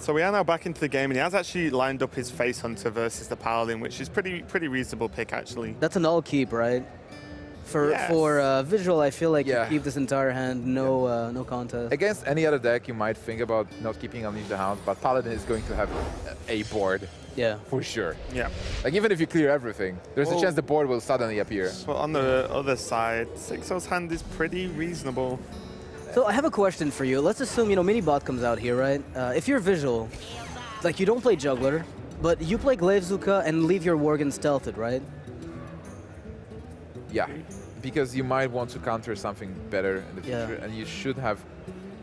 So we are now back into the game, and he has actually lined up his Face Hunter versus the Paladin, which is pretty reasonable pick, actually. That's an all keep, right? For Visule, I feel like you keep this entire hand, no contest. Against any other deck, you might think about not keeping Unleash the Hounds, but Paladin is going to have a board. Yeah. For sure. Yeah. Like, even if you clear everything, there's a chance the board will suddenly appear. Well, on the other side, Xixo's hand is pretty reasonable. So I have a question for you. Let's assume, you know, Minibot comes out here, right? If you're Visule, like, you don't play Juggler, but you play Glaivezuka and leave your Worgen stealthed, right? Yeah, because you might want to counter something better in the future, and you should have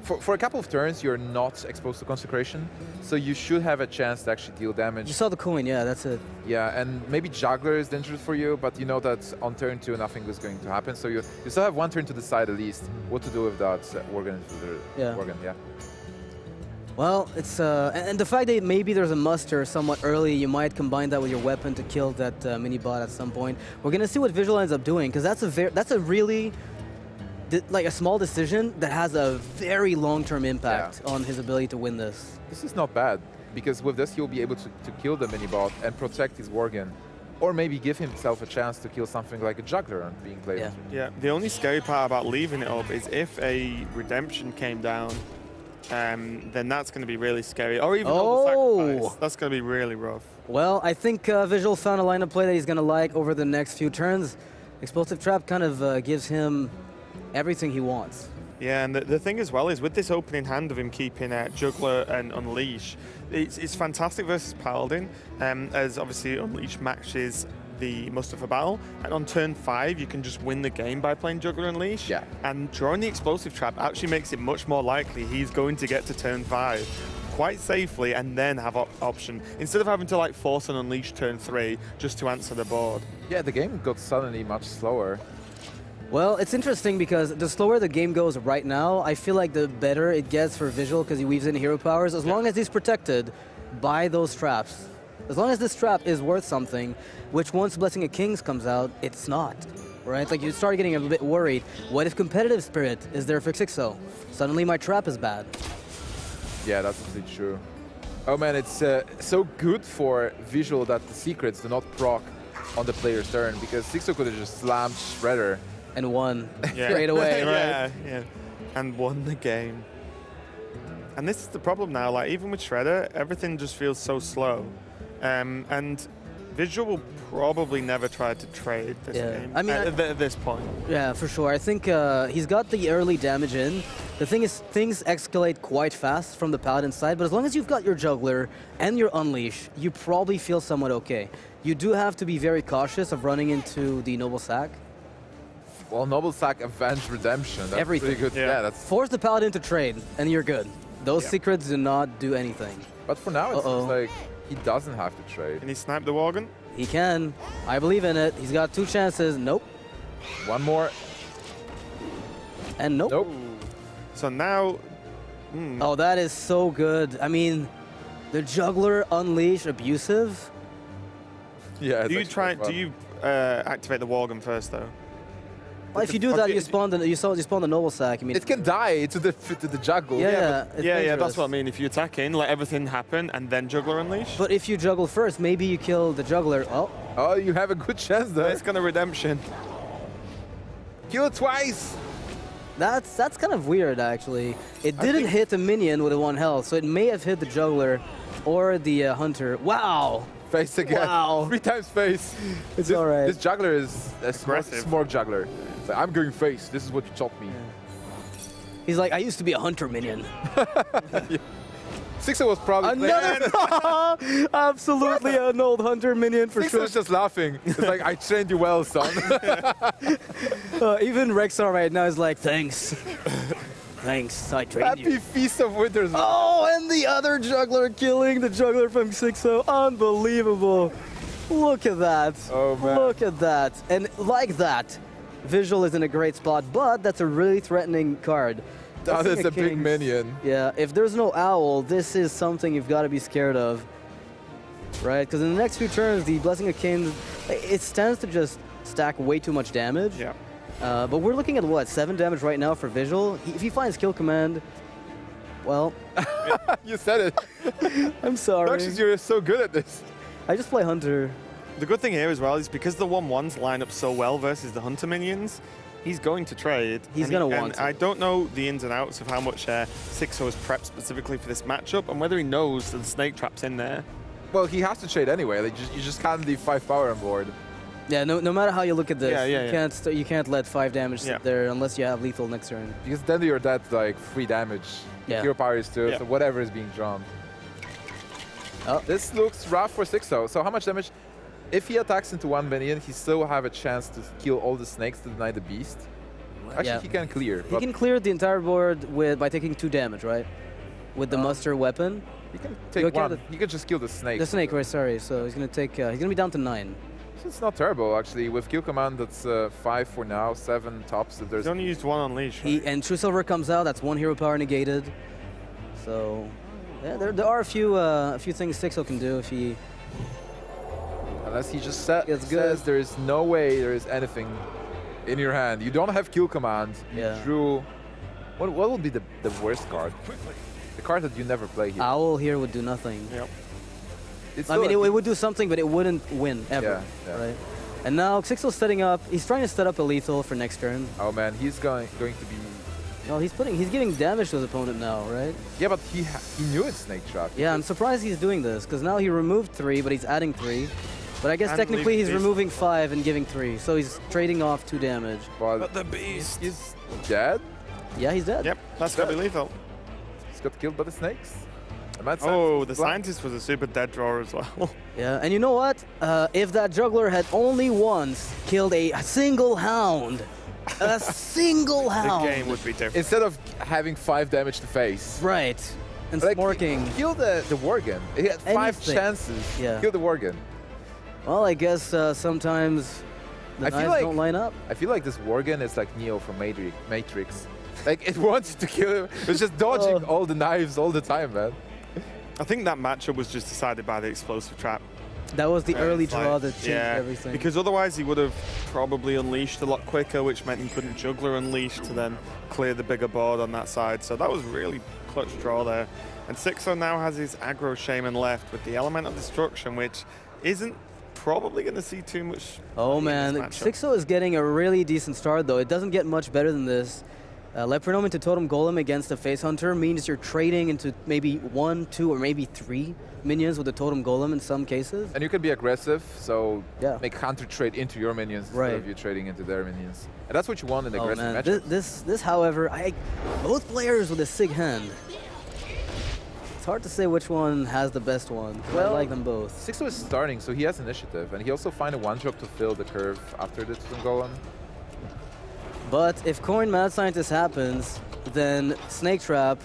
for a couple of turns, you're not exposed to Consecration, so you should have a chance to actually deal damage. You saw the coin, yeah, that's it. Yeah, and maybe Juggler is dangerous for you, but you know that on turn 2 nothing is going to happen, so you still have one turn to decide at least what to do with that organ. Yeah. Well, it's and the fact that maybe there's a muster somewhat early, you might combine that with your weapon to kill that mini bot at some point. We're gonna see what Visule ends up doing, because that's a really like a small decision that has a very long-term impact on his ability to win this. This is not bad, because with this he'll be able to kill the mini-bot and protect his worgen, or maybe give himself a chance to kill something like a Juggler being played. Yeah. The only scary part about leaving it up is if a redemption came down, then that's going to be really scary. Or even Double Sacrifice. That's going to be really rough. Well, I think Visule found a lineup play that he's going to like over the next few turns. Explosive Trap kind of gives him everything he wants. Yeah, and the thing as well is with this opening hand of him keeping Juggler and Unleash, it's fantastic versus Paladin, as obviously Unleash matches the muster for battle, and on turn 5 you can just win the game by playing Juggler and Unleash. Yeah. And drawing the Explosive Trap actually makes it much more likely he's going to get to turn 5 quite safely and then have option, instead of having to like force and Unleash turn 3 just to answer the board. Yeah, the game got suddenly much slower. Well, it's interesting because the slower the game goes right now, I feel like the better it gets for Visule, because he weaves in hero powers, as long as he's protected by those traps. As long as this trap is worth something, which once Blessing of Kings comes out, it's not, right? Like, you start getting a bit worried. What if Competitive Spirit is there for Xixo? Suddenly my trap is bad. Yeah, that's absolutely true. Oh man, it's so good for Visule that the secrets do not proc on the player's turn, because Xixo could have just slammed Shredder and won straight away, right? Yeah, and won the game. And this is the problem now. Like, even with Shredder, everything just feels so slow. And Visule will probably never try to trade this game at this point. Yeah, for sure. I think he's got the early damage in. The thing is, things escalate quite fast from the Paladin side, but as long as you've got your Juggler and your Unleash, you probably feel somewhat okay. You do have to be very cautious of running into the Noble Sack. Well, Noble Sack, Avenge, Redemption. That's everything. Pretty good. Yeah, that's... Force the Paladin to trade, and you're good. Those secrets do not do anything. But for now, it seems like he doesn't have to trade. Can he snipe the Worgen? He can. I believe in it. He's got 2 chances. Nope. One more. And nope. So now... Oh, that is so good. I mean, the Juggler, Unleash, abusive. Yeah. Do you activate the Worgen first, though? Well, if you do that, you spawn the Noble Sack. I mean, it can die to the Juggler. Yeah, that's what I mean. If you attack in, let everything happen, and then Juggler Unleash. But if you juggle first, maybe you kill the Juggler. Oh, you have a good chance though. It's gonna redemption. Kill it twice. That's kind of weird, actually. It didn't hit the minion with a 1 health, so it may have hit the Juggler or the Hunter. Wow. Face again. Wow. 3 times face. It's all right. This Juggler is a smart Juggler. It's like, I'm going face. This is what you taught me. Yeah. He's like, I used to be a hunter minion. Xixo was probably absolutely an old hunter minion for sure. Xixo's just laughing. It's like, I trained you well, son. Even Rexar right now is like, thanks. Thanks, I trained you. Happy Feast of Winters. Oh, and the other Juggler killing the Juggler from Xixo. Unbelievable. Look at that. Oh, man. Look at that. And like that, Visule is in a great spot, but that's a really threatening card. That is a big minion. Yeah, if there's no Owl, this is something you've got to be scared of. Right? Because in the next few turns, the Blessing of Kings, it stands to just stack way too much damage. Yeah. But we're looking at, what, 7 damage right now for Visule? If he finds Kill Command, well... You said it. I'm sorry. Darksus, you're so good at this. I just play Hunter. The good thing here as well is because the 1-1s line up so well versus the Hunter minions, he's going to trade. He's going to want to. I don't know the ins and outs of how much Xixo has prepped specifically for this matchup and whether he knows that the Snake Trap's in there. Well, he has to trade anyway. Like, you just can't leave 5 power on board. Yeah, no matter how you look at this, you can't let 5 damage sit there unless you have lethal next turn. Because then you're dead, like, 3 damage. Yeah. Your power is 2, so whatever is being drawn. Oh. This looks rough for Xixo. So how much damage? If he attacks into 1 minion, he still have a chance to kill all the snakes to deny the beast. Actually, yeah. He can clear. He can clear the entire board with by taking 2 damage, right? With the muster weapon. He can take one. He can just kill the snake. The snake, right? Sorry. So he's gonna take. He's gonna be down to 9. It's not terrible, actually. With Kill Command, that's 5 for now, 7 tops. If there's he's only used 1 Unleash. Right? And True Silver comes out. That's 1 hero power negated. So yeah, there are a few things Xixo can do if he. Unless he just says there is no way there is anything in your hand. You don't have Kill Command. Yeah. You drew. What would be the worst card? The card that you never play here. Owl here would do nothing. Yep. I mean, it would do something, but it wouldn't win ever, right? And now Xixo's setting up. He's trying to set up a lethal for next turn. Oh man, he's going to be. No, he's giving damage to his opponent now, right? Yeah, but he knew it's Snake Shock. Yeah, I'm surprised he's doing this because now he removed 3, but he's adding 3. But I guess technically he's removing 5 and giving 3, so he's trading off 2 damage. But the beast is dead. Yeah, he's dead. Yep, that's gotta be lethal. He's got killed by the snakes. Oh, the scientist was a super dead drawer as well. Yeah, and you know what? If that juggler had only once killed a single hound, the game would be different. Instead of having 5 damage to face. Right. And sparking. Like, kill the worgen. He had 5 chances. Yeah. Kill the worgen. Well, I guess sometimes the knives don't line up. I feel like this worgen is like Neo from Matrix. Like it wants to kill him. It's just dodging all the knives all the time, man. I think that matchup was just decided by the explosive trap. That was the early draw that changed everything. Because otherwise he would have probably unleashed a lot quicker, which meant he couldn't juggler unleash to then clear the bigger board on that side. So that was really clutch draw there. And Xixo now has his aggro shaman left with the Elemental Destruction, which isn't probably going to see too much. Oh man, Xixo is getting a really decent start though. It doesn't get much better than this. Leprechaun into Totem Golem against a Face Hunter means you're trading into maybe 1, 2, or maybe 3 minions with the Totem Golem in some cases. And you can be aggressive, so make Hunter trade into your minions instead of you trading into their minions. And that's what you want in aggressive matchups. This, however, both players with a sig hand. It's hard to say which one has the best one. Well, I like them both. Xixo is starting, so he has initiative, and he also finds a one-drop to fill the curve after the Totem Golem. But if Coin Mad Scientist happens, then Snake Trap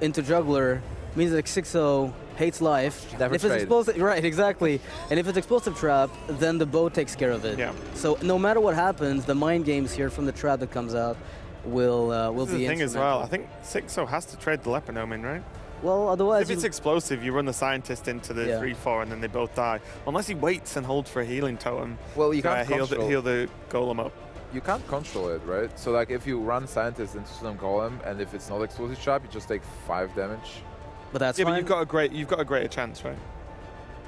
into Juggler means that Xixo hates life. Never if it's explosive, right, exactly. And if it's Explosive Trap, then the bow takes care of it. Yeah. So no matter what happens, the mind games here from the trap that comes out will be instrumental. The thing as well, I think Xixo has to trade the Leprechaun in, right? Well, otherwise... If it's explosive, you run the scientist into the 3-4 and then they both die. Unless he waits and holds for a healing totem. Well, you can't heal the golem up. You can't control it, right? So like if you run Scientist into some Golem and if it's not Explosive Trap, you just take 5 damage. But that's fine. But you've got a greater chance, right?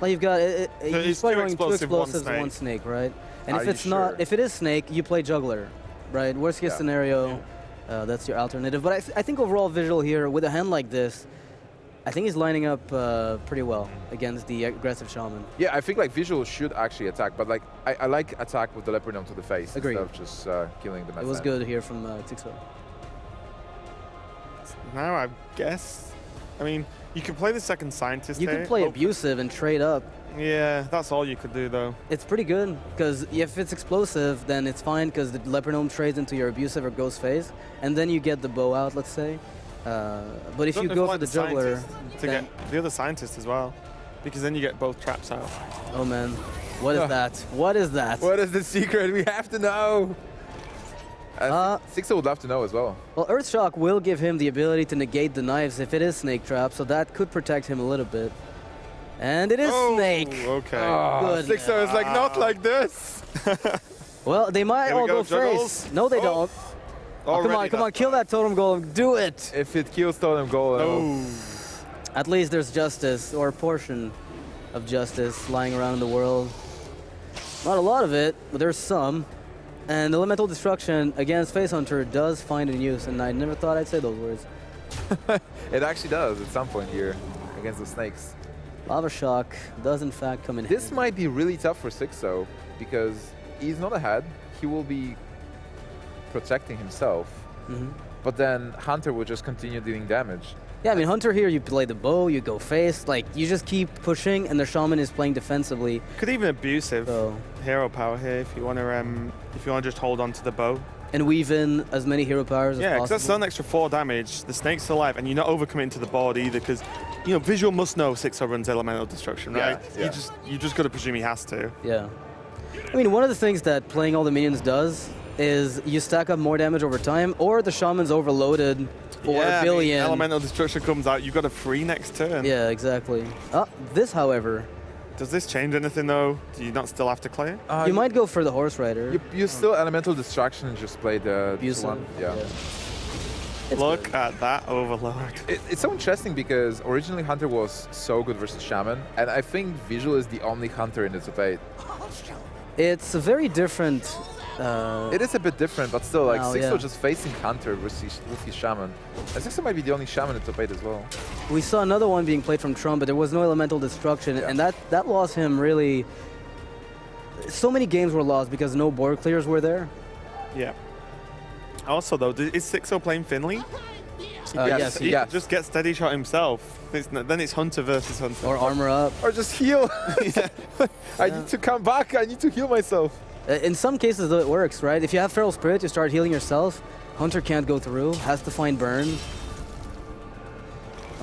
Well, you've got you're probably running 2 explosives, 1 snake, right? And if it is snake, you play Juggler, right? Worst case scenario, that's your alternative. But I think overall visual here with a hand like this, I think he's lining up pretty well against the aggressive shaman. Yeah, I think like Visule should actually attack, but like I like attack with the Leprechaun to the face instead of just killing the mess. It was good here from Xixo. Now I guess, I mean, you can play the second scientist. You can play abusive and trade up. Yeah, that's all you could do though. It's pretty good because if it's explosive, then it's fine because the Leprechaun trades into your abusive or ghost phase, and then you get the bow out, let's say. But if you go for the juggler, to get the other scientist as well, because then you get both traps out. Oh man, what is that? What is that? What is the secret? We have to know. Xixo would love to know as well. Well, Earthshock will give him the ability to negate the knives if it is Snake Trap, so that could protect him a little bit. And it is Snake. Okay. Oh, Xixo is like not like this. Well, they might all go face. No, they don't. Oh, come on, kill that Totem Golem. Do it! If it kills Totem Golem... At least there's justice, or a portion of justice, lying around the world. Not a lot of it, but there's some. And Elemental Destruction against Face Hunter does find a use, and I never thought I'd say those words. It actually does, at some point here, against the snakes. Lava Shock does, in fact, come in handy. This might be really tough for Xixo, because he's not ahead. He will be... protecting himself, but then Hunter will just continue dealing damage. Yeah, I mean, Hunter here, you play the bow, you go face, like, you just keep pushing, and the Shaman is playing defensively. Could even abusive hero power here if you want to just hold on to the bow. and weave in as many hero powers as possible. Yeah, because that's done extra 4 damage. The snake's alive, and you're not overcommitting to the board either, because you know Visule must know 6-0 runs Elemental Destruction, right? Yeah, yeah. You just got to presume he has to. Yeah. I mean, one of the things that playing all the minions does is you stack up more damage over time, or the shaman's overloaded for a billion. I mean, Elemental Destruction comes out, you've got a free next turn. Yeah, exactly. This, however. Does this change anything, though? Do you not still have to play it? You might go for the Horse Rider. You still Elemental Destruction and just play the one. Yeah. Look at that overload. It's so interesting because originally Hunter was so good versus Shaman, and I think Visule is the only Hunter in the top 8. It's a very different... it is a bit different, but still, like, Xixo just facing Hunter versus his Shaman. Xixo might be the only Shaman in top 8 as well. We saw another one being played from Trump, but there was no Elemental Destruction, and that lost him really... So many games were lost because no board clears were there. Yeah. Also, though, is Xixo playing Finley? Yes, he just gets steady shot himself. Then it's Hunter versus Hunter. Or armor up. Or just heal. I need to come back. I need to heal myself. In some cases, though, it works, right? If you have Feral Spirit, you start healing yourself. Hunter can't go through, has to find Burn.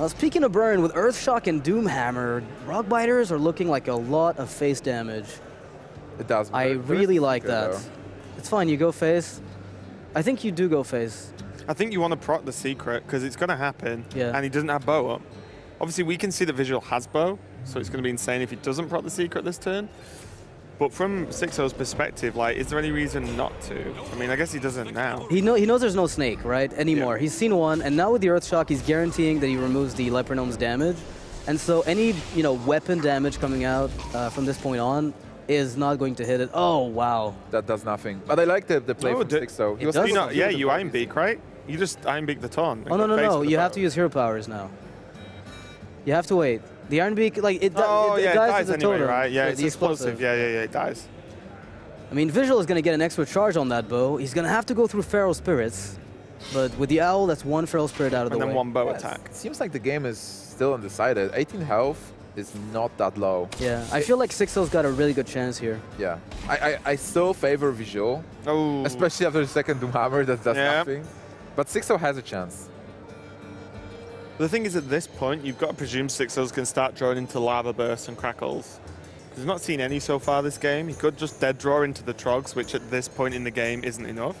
Speaking of Burn, with Earth Shock and Doomhammer, Rockbiters are looking like a lot of face damage. It does. I really like that. Though. It's fine. You go face. I think you do go face. I think you want to proc the secret, because it's going to happen, and he doesn't have bow up. Obviously, we can see that Visule has bow, so it's going to be insane if he doesn't proc the secret this turn. But from Xixo's perspective, like, is there any reason not to? I mean, I guess he doesn't now. He knows there's no snake, right, anymore. Yeah. He's seen one, and now with the Earth Shock, he's guaranteeing that he removes the Leper Gnome's damage. And so any, you know, weapon damage coming out from this point on is not going to hit it. Oh, wow. That does nothing. But I like the play from Xixo. Yeah, you Iron Beak, right? You just Iron Beak the Taunt. Oh, no. You have to use hero powers now. You have to wait. The Iron Beak, like, it dies as a totem. Right? Yeah, it's explosive. Yeah, it dies. I mean, Visule is going to get an extra charge on that bow. He's going to have to go through Feral Spirits. But with the Owl, that's one Feral Spirit out of the way. And then one bow attack. It seems like the game is still undecided. 18 health is not that low. Yeah, I feel like Xixo's got a really good chance here. Yeah. I still favor Visule. Oh. Especially after the second Doomhammer that does nothing. But Xixo has a chance. The thing is, at this point, you've got to presume Xixo's can start drawing into Lava Bursts and Crackles. We've not seen any so far this game. He could just dead draw into the Trogs, which at this point in the game isn't enough.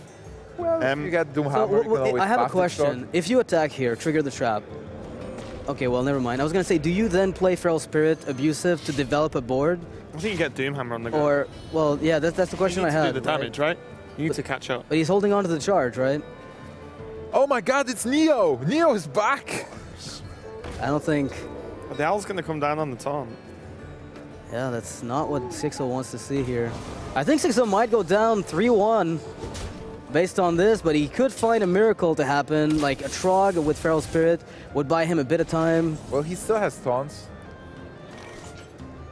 Well, you got Doomhammer. So, I have a question. If you attack here, trigger the trap. Okay, well, never mind. I was going to say, do you then play Feral Spirit Abusive to develop a board? I think you get Doomhammer on the ground. Or, well, yeah, that's the question I had. You need to do the damage, right? You need to catch up. But he's holding on to the charge, right? Oh my god, it's Neo! Neo is back! I don't think... The Owl's going to come down on the taunt. Yeah, that's not what Xixo wants to see here. I think Xixo might go down 3-1 based on this, but he could find a miracle to happen, like a Trog with Feral Spirit would buy him a bit of time. Well, he still has taunts.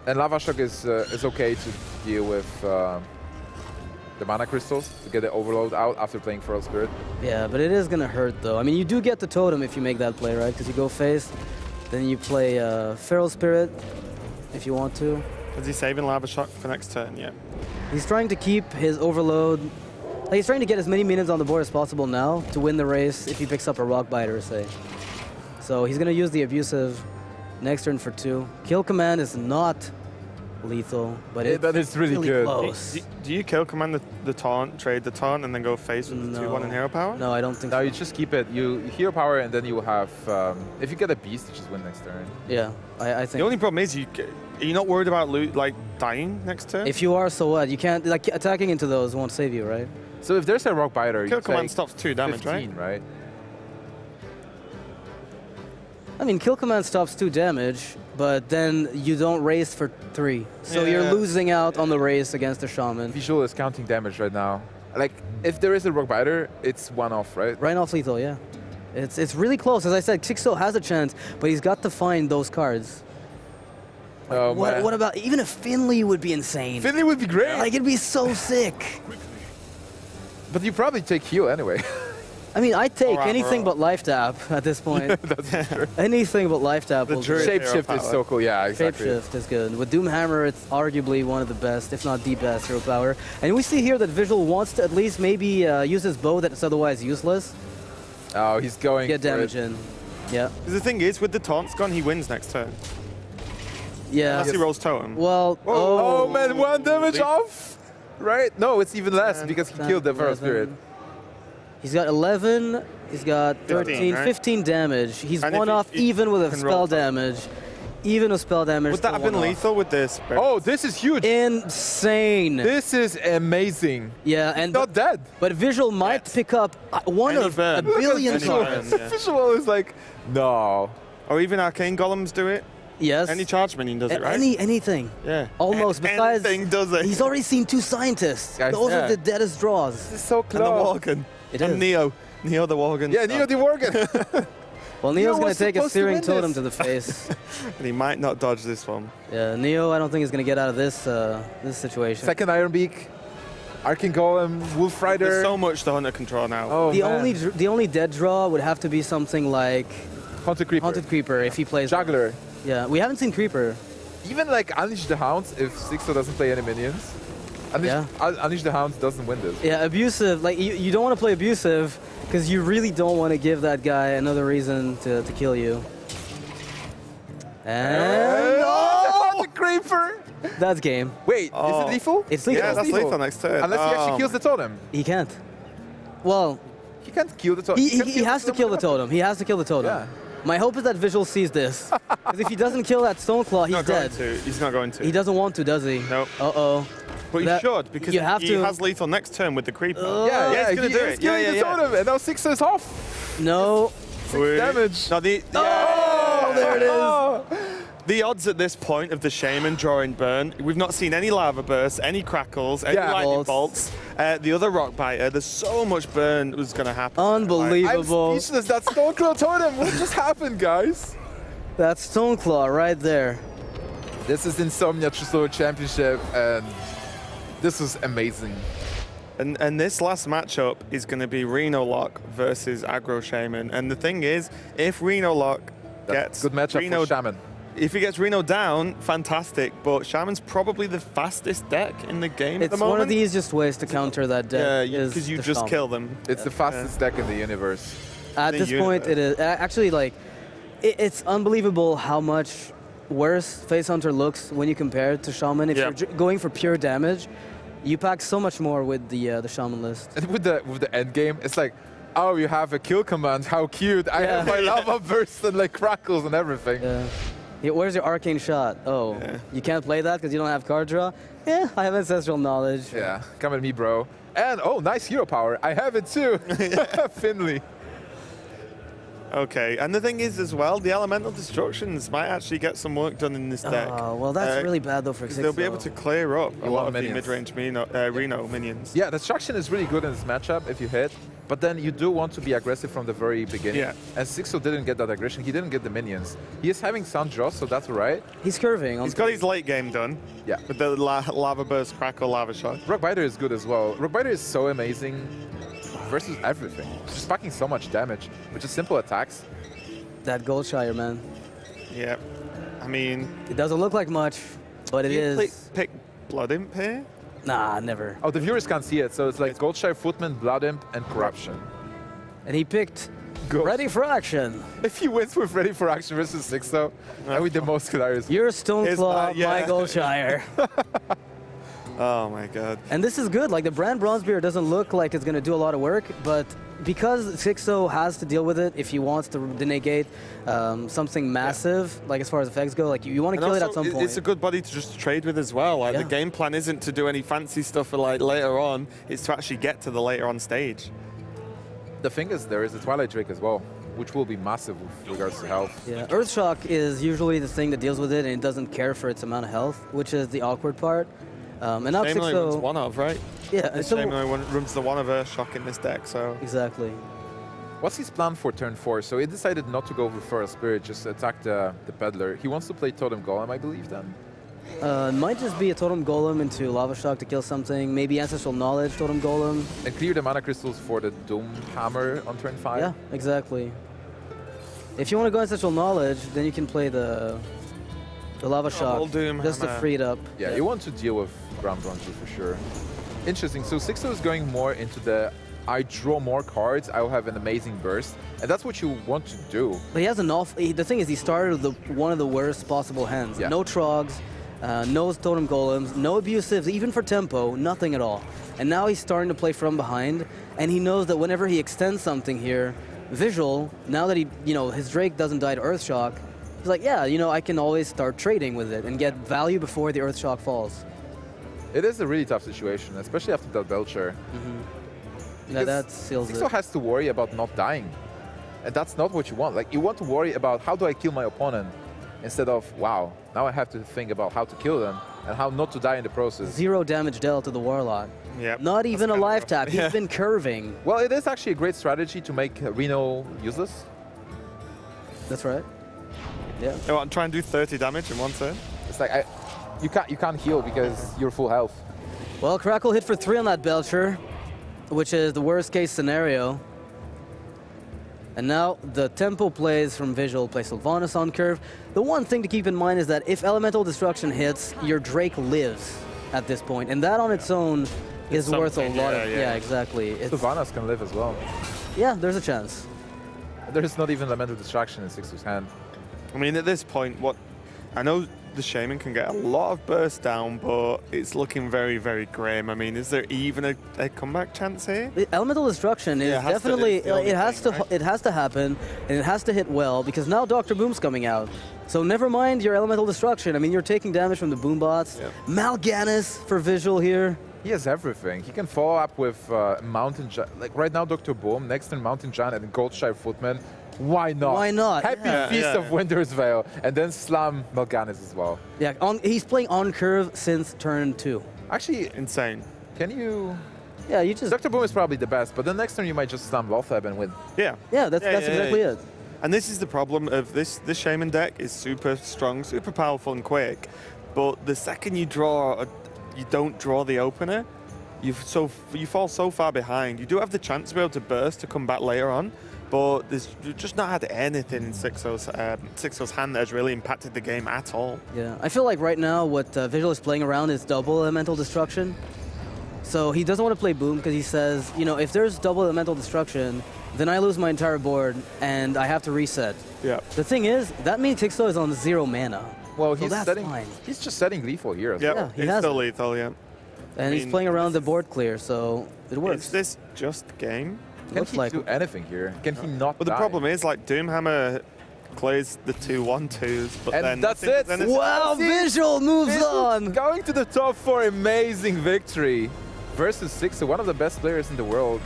And Lava Shock is okay to deal with... the mana crystals to get the overload out after playing Feral Spirit. Yeah, but it is going to hurt, though. I mean, you do get the totem if you make that play, right? Because you go face, then you play Feral Spirit if you want to. Is he saving Lava Shock for next turn? Yeah. He's trying to keep his overload. Like, he's trying to get as many minions on the board as possible now to win the race if he picks up a Rock Biter, say. So he's going to use the Abusive next turn for 2. Kill Command is not... lethal, but it's really, really good. Close. Do you kill command the taunt, trade the taunt, and then go face with the 2-1 and hero power? No, I don't think so. No, you just keep it. You hero power, and then you have... if you get a beast, you just win next turn. Yeah, I think... The only problem is, are you not worried about like dying next turn? If you are, so what? You can't... like attacking into those won't save you, right? So if there's a Rock Biter, kill command stops 2 damage, 15, right? I mean, kill command stops 2 damage, but then you don't race for 3. So you're losing out on the race against the Shaman. Visule is counting damage right now. Like, if there is a Rock Biter, it's one off, right? Right off lethal, yeah. It's really close. As I said, Xixo has a chance, but he's got to find those cards. Like, oh, what about, even a Finley would be insane. Finley would be great. Like, it'd be so sick. But you probably take heal anyway. I mean, I'd take anything but life tap at this point. That's true. Anything but life tap. Shapeshift is so cool. Yeah, exactly. Shapeshift is good. With Doomhammer, it's arguably one of the best, if not the best, hero power. And we see here that Visule wants to at least maybe use his bow that's otherwise useless. Oh, he's going to get damage in. Yeah. The thing is, with the taunt's gone, he wins next turn. Yeah. Unless he rolls totem. Well, oh, oh man, one damage off. Right? No, it's even less because he killed the Feral Spirit. He's got 11, he's got 13, 15, right? 15 damage. He's and one off even with a spell damage. Even with spell damage. Would that have been lethal with this? Oh, this is huge. Insane. This is amazing. Yeah, and not dead. But Visule might pick up one of a billion cards. Visule is like, no. Or even Arcane Golems do it. Yes. Any charge minion does it, right? Anything. Yeah. Almost. Besides, anything does it. He's already seen two scientists. Those are the deadest draws. This is so close. And the Worgen. Neo the Worgen. Yeah, Neo the Worgen. Well, Neo's going to take a Searing Totem to the face. And he might not dodge this one. Yeah, Neo, I don't think he's going to get out of this this situation. Second Iron Beak. Arcane Golem, Wolf Rider. There's so much to Hunter control now. Oh, the only dead draw would have to be something like Haunted Creeper. Haunted Creeper if he plays Juggler. Yeah, we haven't seen Creeper. Even like Unleash the Hounds, if Xixo doesn't play any minions, Unleash the Hounds doesn't win this. Yeah, Abusive, like you don't want to play Abusive because you really don't want to give that guy another reason to kill you. And oh, the Creeper! That's game. Wait, is it lethal? It's lethal. Yeah, that's lethal next turn. Unless he actually kills the totem. He can't. Well, he can't kill the totem. He has to kill the totem. He has to kill the totem. Yeah. My hope is that Visule sees this. Because if he doesn't kill that Stoneclaw, he's dead. He's not going to. He doesn't want to, does he? No. Uh-oh. But he should, because he has lethal next turn with the Creeper. Yeah, he's going to do it. He's killing the totem, and now Xixo is off. No. 6 damage. No, oh, there it is. Oh. The odds at this point of the Shaman drawing burn, we've not seen any Lava Bursts, any Crackles, any Lightning Bolts. The other Rock Biter, there's so much burn was going to happen. Unbelievable. I'm speechless. That Stoneclaw totem, what just happened, guys? That Stoneclaw right there. This is Insomnia Chusou Championship, and this was amazing. And this last matchup is going to be Reno Lock versus Aggro Shaman. And the thing is, if Reno Lock gets good matchup Reno for Shaman. If he gets Reno down, fantastic, but Shaman's probably the fastest deck in the game at the moment. It's one of the easiest ways to counter that deck. Yeah, because you just kill them. It's the fastest deck in the universe. At this point, it is. Actually, like, it's unbelievable how much worse Face Hunter looks when you compare it to Shaman. If you're going for pure damage, you pack so much more with the Shaman list. And with the end game, it's like, oh, you have a kill command, how cute. I have my Lava Burst and, like, Crackles and everything. Yeah. Yeah, where's your arcane shot? Oh, you can't play that because you don't have card draw? Yeah, I have ancestral knowledge. Yeah, come at me, bro. And, oh, nice hero power. I have it too. Finley. Okay, and the thing is as well, the Elemental Destructions might actually get some work done in this deck. Oh, well, that's really bad though for Xixo. They'll be able to clear up a lot of the mid-range Reno minions. Yeah, Destruction is really good in this matchup if you hit, but then you do want to be aggressive from the very beginning. Yeah. And Xixo didn't get that aggression, he didn't get the minions. He is having sound draw, so that's all right. He's curving. He's got his late game done. Yeah. With the Lava Burst, Crackle, Lava Shock. Rock Biter is good as well. Rock Biter is so amazing. Versus everything. Just packing so much damage with just simple attacks. That Goldshire, man. Yeah. I mean... It doesn't look like much, but it is... Pick Blood Imp here? Nah, never. Oh, the viewers can't see it, so it's like Goldshire, Footman, Blood Imp, and Corruption. And he picked Ready for Action. If he wins with Ready for Action versus Xixo, that would be the most hilarious. You're Stoneclaw, my Goldshire. Oh my god. And this is good, like the Bran Bronzebeard doesn't look like it's going to do a lot of work, but because Xixo has to deal with it if he wants to negate something massive, like as far as effects go, like you want to kill it at some point. It's a good body to just trade with as well. Like the game plan isn't to do any fancy stuff for like later on, it's to actually get to the later on stage. The thing is, there is a Twilight Drake as well, which will be massive with regards to health. Yeah, Earthshock is usually the thing that deals with it and it doesn't care for its amount of health, which is the awkward part. And now Xixo runs one of, right? Yeah. Shame only runs the one of Earthshock in this deck, so... Exactly. What's his plan for turn 4? So he decided not to go for Feral Spirit, just attack the Peddler. He wants to play Totem Golem, I believe, then? Might just be a Totem Golem into Lava Shock to kill something. Maybe Ancestral Knowledge, Totem Golem. And clear the Mana Crystals for the Doomhammer on turn 5. Yeah, exactly. If you want to go Ancestral Knowledge, then you can play the Lava Shock just to free it up. Yeah, you want to deal with Bran Bronzebeard for sure. Interesting. So Xixo is going more into the I draw more cards, I will have an amazing burst. And that's what you want to do. But he has an off... The thing is, he started with one of the worst possible hands. Yeah. No Trogs, no Totem Golems, no Abusives, even for tempo, nothing at all. And now he's starting to play from behind, and he knows that whenever he extends something here, Visual, now that he, you know, his Drake doesn't die to Earthshock, he's like, yeah, you know, I can always start trading with it and get value before the Earthshock falls. It is a really tough situation, especially after that Belcher. Yeah, that seals it. Xixo has to worry about not dying. And that's not what you want. Like, you want to worry about how do I kill my opponent instead of, wow, now I have to think about how to kill them and how not to die in the process. Zero damage dealt to the Warlock. Yep. Not even a life tap. He's been curving. Well, it is actually a great strategy to make Reno useless. That's right. Yeah. You want to try and do 30 damage in one turn? It's like, you can't heal because you're full health. Well, Crackle hit for 3 on that Belcher, which is the worst case scenario. And now the tempo plays from Visual, play Sylvanas on curve. The one thing to keep in mind is that if Elemental Destruction hits, your Drake lives at this point. And that on its own is worth a lot of... Yeah, exactly. Sylvanas can live as well. Yeah, there's a chance. There's not even Elemental Destruction in Xixo's hand. I mean, at this point, what... I know the Shaman can get a lot of burst down, but it's looking very, very grim. I mean, is there even a comeback chance here? The Elemental Destruction is definitely, it has to happen, and it has to hit well, because now Dr. Boom's coming out. So never mind your Elemental Destruction. I mean, you're taking damage from the Boom bots. Yep. Mal'Ganis for Visual here. He has everything. He can follow up with Mountain Giant. Like right now, Dr. Boom, next in Mountain Giant and Goldshire Footman. Why not? Why not? Happy Feast of Winter's Veil, and then slam Mal'Ganis as well. Yeah, he's playing on curve since turn 2. Actually, insane. Can you? Yeah, you just. Dr. Boom is probably the best, but the next turn you might just slam Lothar and win. Yeah. Yeah, that's exactly it. And this is the problem of this Shaman deck is super strong, super powerful, and quick. But the second you draw, you don't draw the opener. You fall so far behind. You do have the chance to be able to burst to come back later on. But there's just not had anything in Xixo's hand that has really impacted the game at all. Yeah, I feel like right now what Visual is playing around is double Elemental Destruction. So he doesn't want to play Boom because he says, you know, if there's double Elemental Destruction, then I lose my entire board and I have to reset. Yeah. The thing is, that means Xixo is on 0 mana. Well, so he's just setting lethal here. Yep. Yeah, he's still lethal, yeah. And I mean, he's playing around the board clear, so it works. Is this just game? Can he do anything here? Can he not die? Well, the problem is, like, Doomhammer plays the 2-1-2s, but then... that's it! Wow, Visual moves on! Going to the top for amazing victory versus Xixo, one of the best players in the world.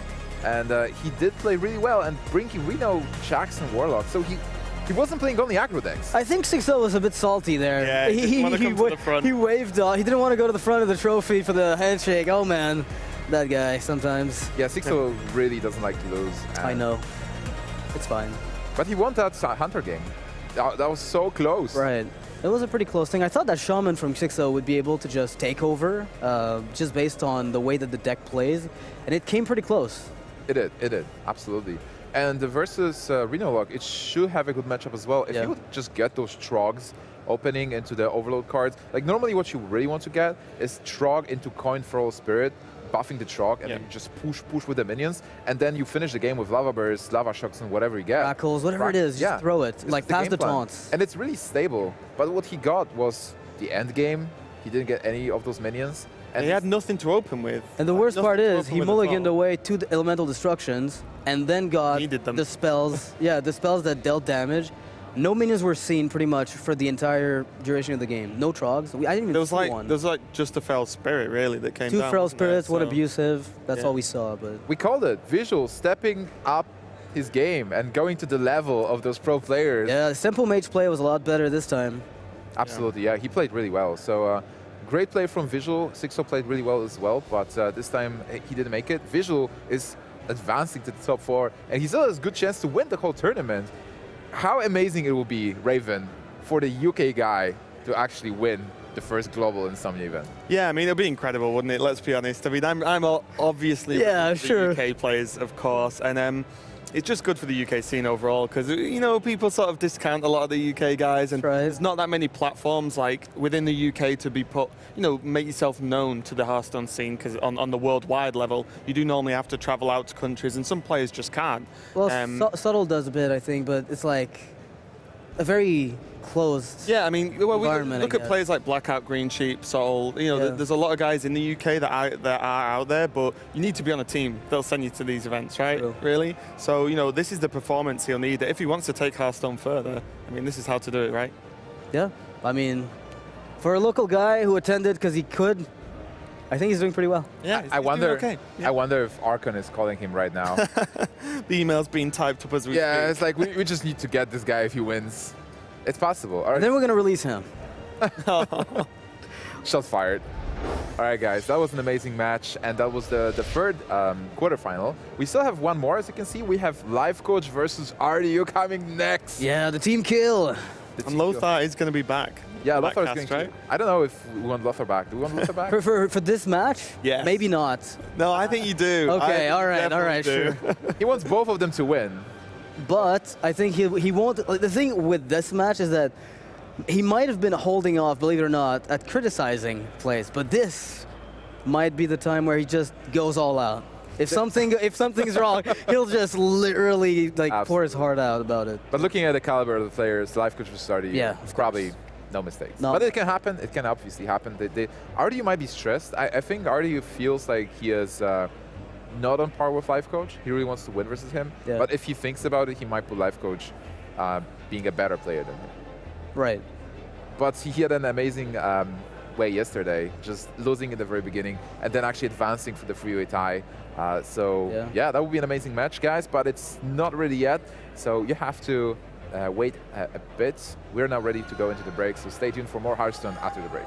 And he did play really well, and bringing Reno, Jaxxus, Warlock, so he wasn't playing only aggro decks. I think Xixo was a bit salty there. Yeah, he waved off. He didn't want to go to the front of the trophy for the handshake. Oh, man. That guy sometimes. Yeah, Xixo really doesn't like to lose. I know. It's fine. But he won that Hunter game. That was so close. Right. It was a pretty close thing. I thought that Shaman from Xixo would be able to just take over, just based on the way that the deck plays. And it came pretty close. It did. Absolutely. And versus Renologue, it should have a good matchup as well. If you would just get those Trogs opening into the Overload cards. Like, normally what you really want to get is Trog into Coin Feral Spirit, buffing the Trog, and then just push with the minions, and then you finish the game with Lava Bursts, Lava Shocks, and whatever you get. Crackles, whatever it is, just throw it. It's like, pass the taunts. And it's really stable. But what he got was the end game. He didn't get any of those minions. And he had nothing to open with. And the worst part is, he mulliganed away 2 Elemental Destructions, and then got the spells, the spells that dealt damage. No minions were seen pretty much for the entire duration of the game. No Trogs. I didn't even see one. There was like just a Feral Spirit, really, that came down. 2 Feral Spirits, one Abusive. That's all we saw. But we called it. Visual stepping up his game and going to the level of those pro players. Yeah, simple mage play was a lot better this time. Absolutely, yeah. He played really well. So great play from Visual. Xixo played really well as well, but this time he didn't make it. Visual is advancing to the top 4, and he still has a good chance to win the whole tournament. How amazing it will be, Raven, for the UK guy to actually win the first global Insomnia event. Yeah, I mean, it'd be incredible, wouldn't it? Let's be honest. I mean, I'm obviously the UK players, of course, and it's just good for the UK scene overall because, you know, people sort of discount a lot of the UK guys, and there's not that many platforms like within the UK to be put, you know, make yourself known to the Hearthstone scene, because on the worldwide level, you do normally have to travel out to countries and some players just can't. Well, Subtle does a bit, I think, but it's like a very closed environment, we look at players like Blackout, Green Sheep, Soul, you know, there's a lot of guys in the UK that are out there, but you need to be on a team. They'll send you to these events, right? Really? So, you know, this is the performance he'll need. If he wants to take Hearthstone further, I mean, this is how to do it, right? Yeah. I mean, for a local guy who attended because he could, I think he's doing pretty well. Yeah, I wonder if Archon is calling him right now. The email's being typed up as we speak. It's like, we just need to get this guy if he wins. It's possible. All right. And then we're going to release him. Shots fired. All right, guys, that was an amazing match, and that was the third quarterfinal. We still have one more, as you can see. We have Life Coach versus RDU coming next. Yeah, the team kill. And Lothar is going to be back. Yeah, Lothar is going to. I don't know if we want Lothar back. Do we want Lothar back? for this match? Yeah. Maybe not. No, I think you do. Okay, all right, sure. He wants both of them to win. But I think he won't. Like, the thing with this match is that he might have been holding off, believe it or not, at criticizing plays. But this might be the time where he just goes all out. If something's wrong, he'll just literally like pour his heart out about it. But looking at the caliber of the players, Life Coach Rosardi, it's probably no mistakes. No. But it can happen. It can obviously happen. RDU might be stressed. I think RDU feels like he is. Not on par with Life Coach. He really wants to win versus him. Yeah. But if he thinks about it, he might put Life Coach being a better player than him. Right. But he had an amazing way yesterday, just losing at the very beginning and then actually advancing for the three-way tie. So that would be an amazing match, guys, but it's not ready yet. So you have to wait a bit. We're now ready to go into the break, so stay tuned for more Hearthstone after the break.